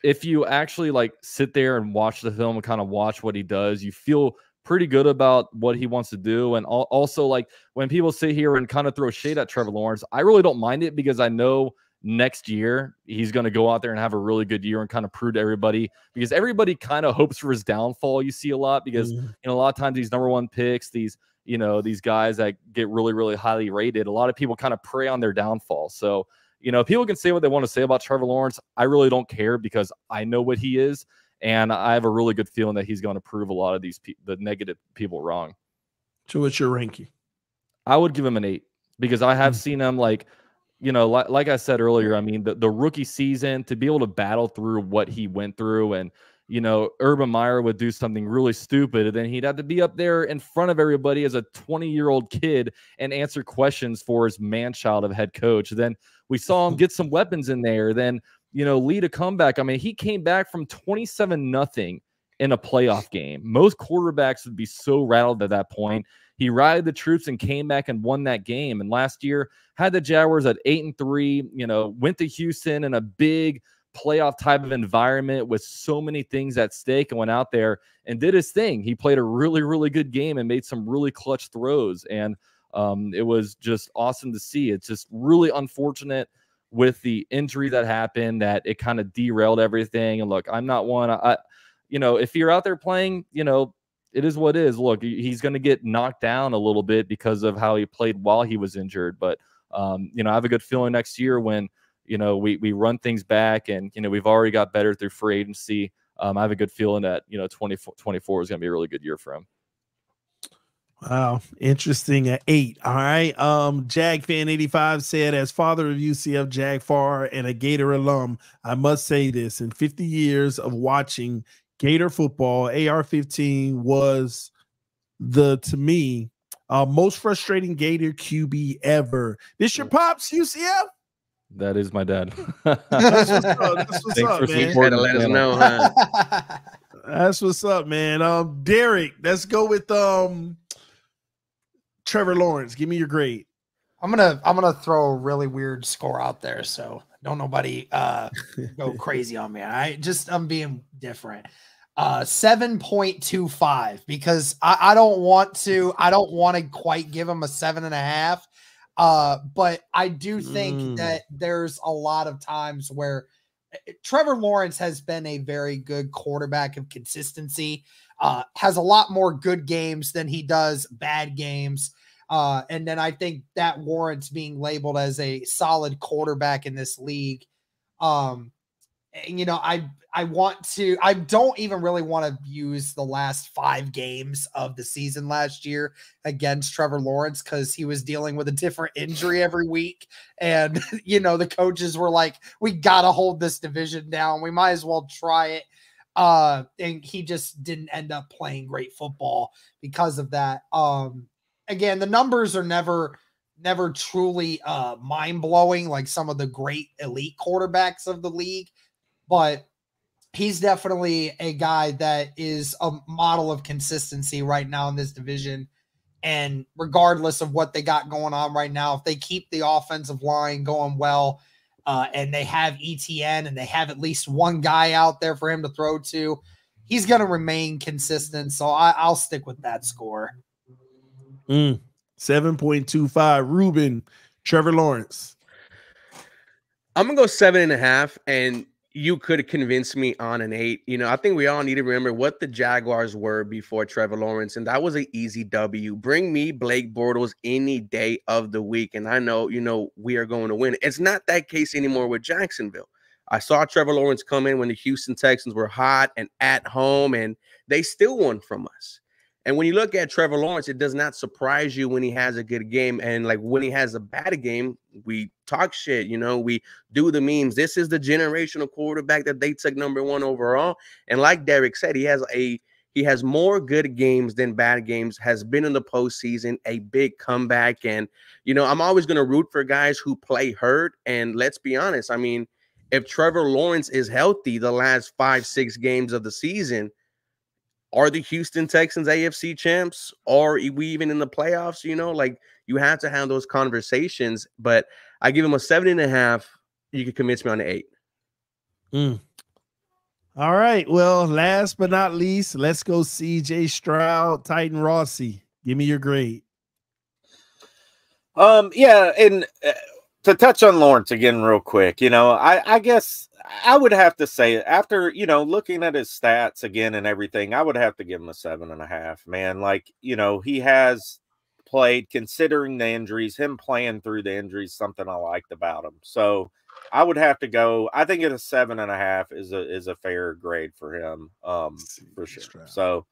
if you actually like sit there and watch the film and kind of watch what he does, you feel pretty good about what he wants to do. And also like when people sit here and kind of throw shade at Trevor Lawrence, I really don't mind it because I know next year he's going to go out there and have a really good year and kind of prove to everybody because everybody kind of hopes for his downfall. You see a lot because you know, a lot of times these #1 picks, these guys that get really, really highly rated, a lot of people kind of prey on their downfall. So, You know, people can say what they want to say about Trevor Lawrence. I really don't care because I know what he is, and I have a really good feeling that he's going to prove a lot of these the negative people wrong. So what's your ranking? I would give him an 8 because I have seen him, like, you know, like I said earlier, I mean, the rookie season, to be able to battle through what he went through, and, you know, Urban Meyer would do something really stupid, and then he'd have to be up there in front of everybody as a 20-year-old kid and answer questions for his man-child of head coach. Then we saw him get some weapons in there, then, you know, lead a comeback. I mean, he came back from 27-0 in a playoff game. Most quarterbacks would be so rattled at that point. He rallied the troops and came back and won that game. And last year had the Jaguars at 8-3, you know, went to Houston in a big playoff type of environment with so many things at stake, and went out there and did his thing. He played a really, really good game and made some really clutch throws. And it was just awesome to see. It's just really unfortunate with the injury that happened that it kind of derailed everything. And look, I'm not one. You know, if you're out there playing, you know, it is what it is. Look, he's going to get knocked down a little bit because of how he played while he was injured. But, you know, I have a good feeling next year when, you know, we run things back and, you know, we've already got better through free agency. I have a good feeling that, you know, 2024 is going to be a really good year for him. Wow. Interesting at 8. All right. JagFan85 said, as father of UCF Jag Far and a Gator alum, I must say this: in 50 years of watching Gator football, AR-15 was to me, most frustrating Gator QB ever. This your pops, UCF? That is my dad. That's what's up. That's what's Thanks up, for man. Supporting let us know, huh? That's what's up, man. Derek, let's go with Trevor Lawrence. Give me your grade. I'm gonna throw a really weird score out there, so don't nobody go crazy on me. All right, I'm being different. 7.25 because I don't want to quite give him a 7.5. But I do think that there's a lot of times where Trevor Lawrence has been a very good quarterback of consistency, has a lot more good games than he does bad games. And then I think that warrants being labeled as a solid quarterback in this league. And, you know, I don't even really want to use the last 5 games of the season last year against Trevor Lawrence, because he was dealing with a different injury every week. And, you know, the coaches were like, we got to hold this division down. We might as well try it. And he just didn't end up playing great football because of that. Again, the numbers are never truly mind-blowing like some of the great elite quarterbacks of the league, but he's definitely a guy that is a model of consistency right now in this division. And regardless of what they got going on right now, if they keep the offensive line going well, and they have ETN and they have at least one guy out there for him to throw to, he's going to remain consistent. So I'll stick with that score. 7.25. Ruben, Trevor Lawrence. I'm going to go 7.5, and you could convince me on an 8. You know, I think we all need to remember what the Jaguars were before Trevor Lawrence, and that was an easy W. Bring me Blake Bortles any day of the week, and I know, you know, we are going to win. It's not that case anymore with Jacksonville. I saw Trevor Lawrence come in when the Houston Texans were hot and at home, and they still won from us. And when you look at Trevor Lawrence, it does not surprise you when he has a good game. And like when he has a bad game, we talk shit, you know, we do the memes. This is the generational quarterback that they took #1 overall. And like Derek said, he has more good games than bad games, has been in the postseason, a big comeback. And, you know, I'm always going to root for guys who play hurt. And let's be honest, I mean, if Trevor Lawrence is healthy the last 5-6 games of the season, are the Houston Texans AFC champs? Are we even in the playoffs? You know, like, you have to have those conversations. But I give him a 7.5. You could convince me on an 8. All right. Well, last but not least, let's go C.J. Stroud, Titan Rossi. Give me your grade. Yeah, and to touch on Lawrence again real quick, you know, I guess I would have to say, after, you know, looking at his stats again and everything, I would have to give him a 7.5, man. Like, you know, he has played, considering the injuries, him playing through the injuries, something I liked about him. So I would have to go. I think at a 7.5 is a fair grade for him, for sure. Stroud. So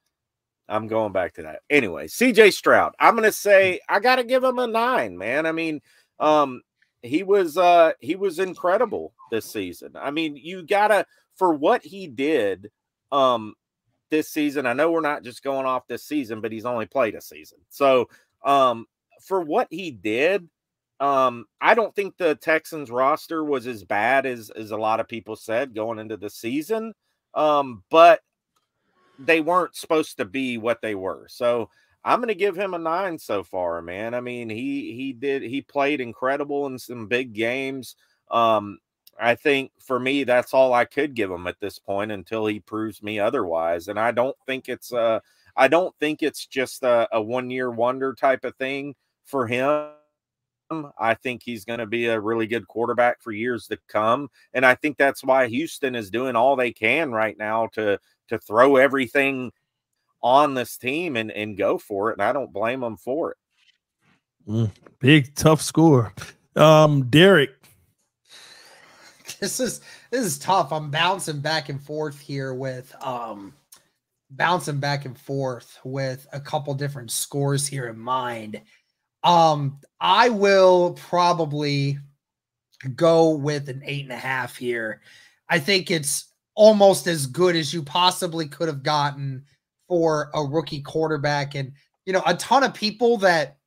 I'm going back to that. Anyway, C.J. Stroud, I'm going to say I got to give him a 9, man. I mean, he was incredible this season. I mean, you got to, for what he did this season, I know we're not just going off this season, but he's only played a season. So for what he did, I don't think the Texans roster was as bad as a lot of people said going into the season, but they weren't supposed to be what they were. So I'm going to give him a 9 so far, man. I mean, he played incredible in some big games. I think for me, that's all I could give him at this point until he proves me otherwise. And I don't think it's just a one-year wonder type of thing for him. I think he's going to be a really good quarterback for years to come. And I think that's why Houston is doing all they can right now to throw everything on this team and go for it. And I don't blame them for it. Big, tough score. Derek. This is tough. I'm bouncing back and forth here with a couple different scores here in mind. I will probably go with an 8.5 here. I think it's almost as good as you possibly could have gotten for a rookie quarterback. And, you know, a ton of people that,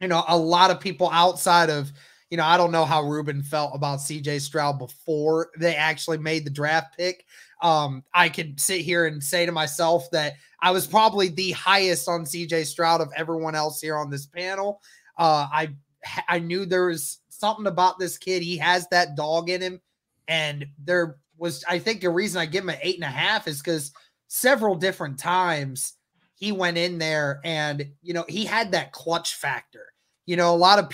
you know, a lot of people outside of, you know, I don't know how Ruben felt about C.J. Stroud before they actually made the draft pick. I can sit here and say to myself that I was probably the highest on C.J. Stroud of everyone else here on this panel. I knew there was something about this kid. He has that dog in him. And there was, I think the reason I give him an 8.5 is because several different times he went in there and, you know, he had that clutch factor. You know, a lot of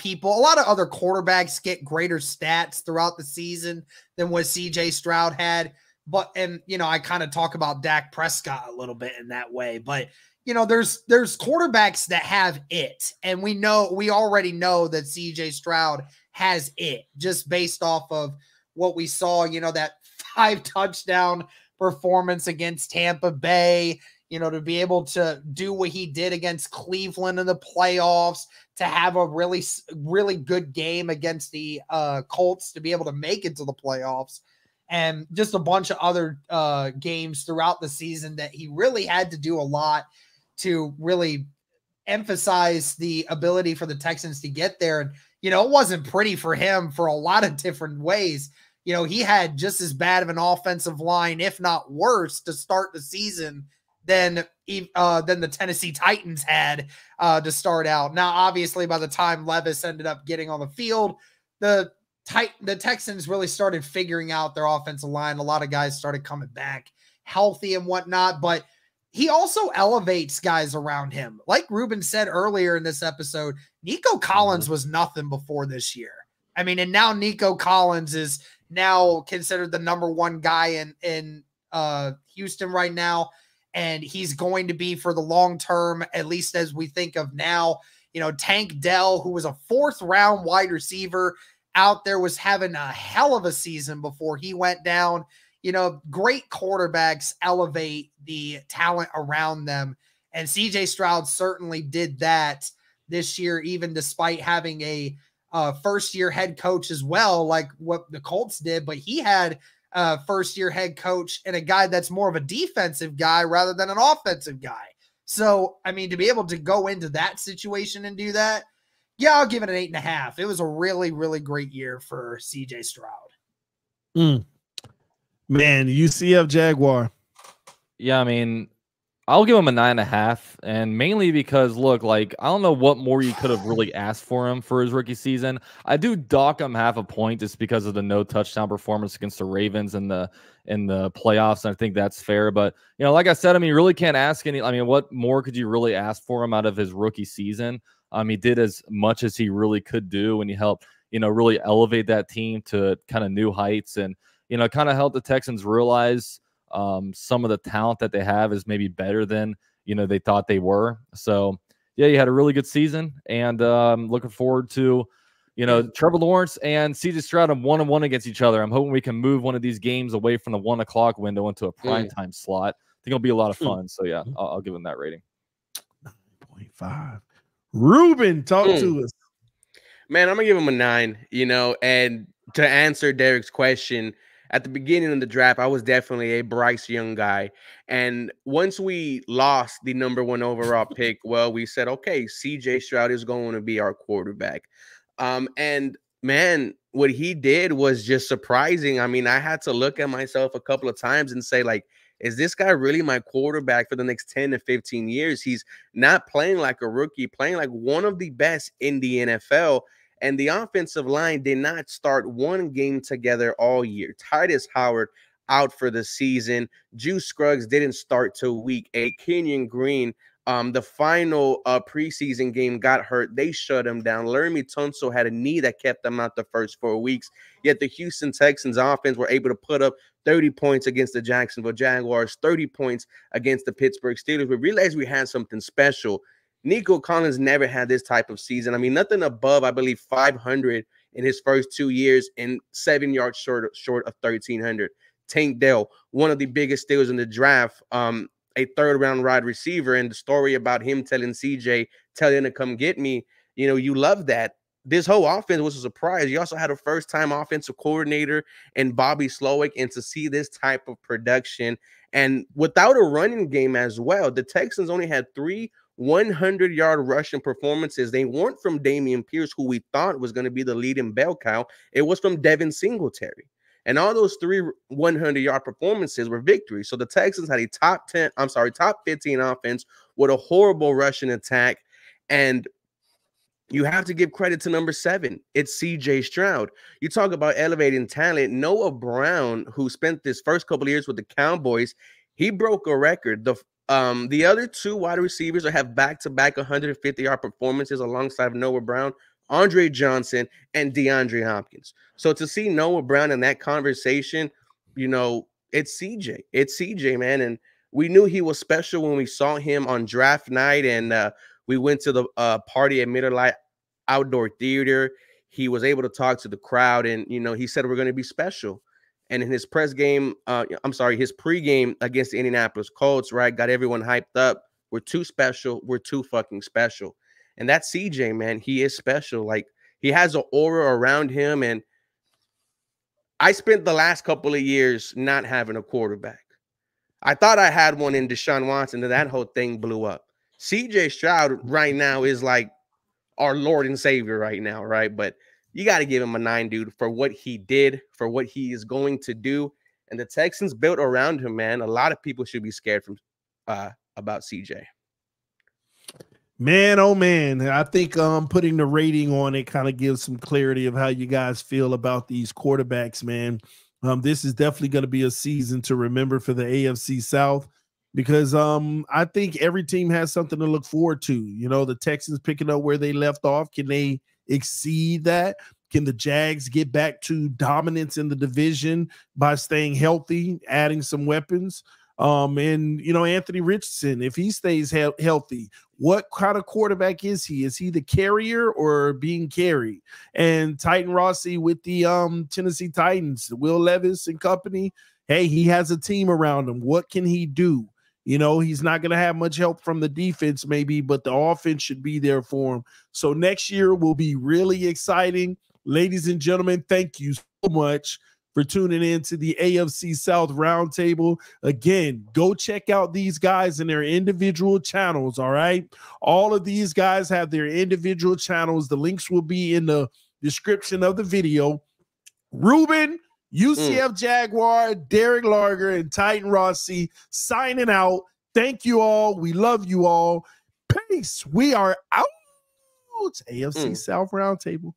other quarterbacks get greater stats throughout the season than what C.J. Stroud had. But, and, you know, I kind of talk about Dak Prescott a little bit in that way. But, you know, there's quarterbacks that have it. And we already know that C.J. Stroud has it just based off of what we saw, you know, that 5-touchdown performance against Tampa Bay. You know, to be able to do what he did against Cleveland in the playoffs, to have a really, really good game against the Colts, to be able to make it to the playoffs, and just a bunch of other games throughout the season that he really had to do a lot to really emphasize the ability for the Texans to get there. And, you know, it wasn't pretty for him for a lot of different ways. You know, he had just as bad of an offensive line, if not worse, to start the season than the Tennessee Titans had to start out. Now, obviously, by the time Levis ended up getting on the field, the Texans really started figuring out their offensive line. A lot of guys started coming back healthy and whatnot, but he also elevates guys around him. Like Ruben said earlier in this episode, Nico Collins was nothing before this year. I mean, and now Nico Collins is now considered the #1 guy in Houston right now. And he's going to be for the long term, at least as we think of now. You know, Tank Dell, who was a 4th-round wide receiver out there, was having a hell of a season before he went down. You know, great quarterbacks elevate the talent around them. And C.J. Stroud certainly did that this year, even despite having a first-year head coach as well, like what the Colts did. But he had first-year head coach and a guy that's more of a defensive guy rather than an offensive guy. So, I mean, to be able to go into that situation and do that, yeah, I'll give it an 8.5. It was a really, really great year for C.J. Stroud. Man, UCF Jaguar. Yeah, I mean, I'll give him a 9.5, and mainly because, look, like, I don't know what more you could have really asked for him for his rookie season. I do dock him half a point just because of the no touchdown performance against the Ravens in the playoffs, and I think that's fair. But, you know, like I said, I mean, you really can't ask any. I mean, what more could you really ask for him out of his rookie season? He did as much as he really could do, and he helped, you know, really elevate that team to kind of new heights, and, you know, kind of helped the Texans realize some of the talent that they have is maybe better than, you know, they thought they were. So yeah, you had a really good season, and looking forward to, you know, Trevor Lawrence and C.J. Stroud are 1-1 against each other. I'm hoping we can move one of these games away from the 1 o'clock window into a prime time slot. I think it'll be a lot of fun. So yeah, I'll give him that rating. 9.5. Ruben, talk to us. Man, I'm gonna give him a 9. You know, and to answer Derek's question, at the beginning of the draft, I was definitely a Bryce Young guy. And once we lost the number 1 overall pick, well, we said, okay, C.J. Stroud is going to be our quarterback. And man, what he did was just surprising. I mean, I had to look at myself a couple of times and say, like, is this guy really my quarterback for the next 10 to 15 years? He's not playing like a rookie, playing like one of the best in the NFL. And the offensive line did not start one game together all year. Titus Howard out for the season. Juice Scruggs didn't start till week 8. Kenyon Green, the final preseason game, got hurt. They shut him down. Laramie Tunsil had a knee that kept him out the first 4 weeks. Yet the Houston Texans offense were able to put up 30 points against the Jacksonville Jaguars, 30 points against the Pittsburgh Steelers. We realized we had something special. Nico Collins never had this type of season. I mean, nothing above, I believe, 500 in his first 2 years, and 7 yards short of 1,300. Tank Dell, one of the biggest steals in the draft, a third-round wide receiver, and the story about him telling CJ, tell him to come get me, you know, you love that. This whole offense was a surprise. You also had a first-time offensive coordinator and Bobby Slowik, and to see this type of production, and without a running game as well, the Texans only had 3 100-yard rushing performances. They weren't from Dameon Pierce, who we thought was going to be the leading bell cow. It was from Devin Singletary. And all those 3 100-yard performances were victories. So the Texans had a top 15 offense with a horrible rushing attack. And you have to give credit to number 7. It's C.J. Stroud. You talk about elevating talent. Noah Brown, who spent his first couple of years with the Cowboys, he broke a record. The other 2 wide receivers have back-to-back 150-yard performances alongside Noah Brown, Andre Johnson, and DeAndre Hopkins. So to see Noah Brown in that conversation, you know, it's CJ. It's CJ, man. And we knew he was special when we saw him on draft night, and we went to the party at Mid-Light Outdoor Theater. He was able to talk to the crowd, and, you know, he said, we're going to be special. And in his pregame against the Indianapolis Colts, right, got everyone hyped up. We're too special. We're too fucking special. And that's CJ, man. He is special. Like, he has an aura around him. And I spent the last couple of years not having a quarterback. I thought I had one in Deshaun Watson, and that whole thing blew up. CJ Stroud right now is like our Lord and Savior right now, right? But you got to give him a 9, dude, for what he did, for what he is going to do. And the Texans built around him, man. A lot of people should be scared from about CJ. Man, oh man, I think putting the rating on it kind of gives some clarity of how you guys feel about these quarterbacks, man. This is definitely going to be a season to remember for the AFC South, because I think every team has something to look forward to. You know, the Texans picking up where they left off. Can they exceed that? Can the Jags get back to dominance in the division by staying healthy, adding some weapons? And, you know, Anthony Richardson, if he stays healthy, what kind of quarterback is he? Is he the carrier or being carried? And Titan Rossi with the Tennessee Titans, Will Levis and company, hey, he has a team around him. What can he do? You know, he's not going to have much help from the defense maybe, but the offense should be there for him. So next year will be really exciting. Ladies and gentlemen, thank you so much for tuning in to the AFC South Roundtable. Again, go check out these guys in their individual channels, all right? All of these guys have their individual channels. The links will be in the description of the video. Ruben, UCF Jaguar, Derek Larger, and Titan Rossi signing out. Thank you all. We love you all. Peace. We are out. It's AFC South Roundtable.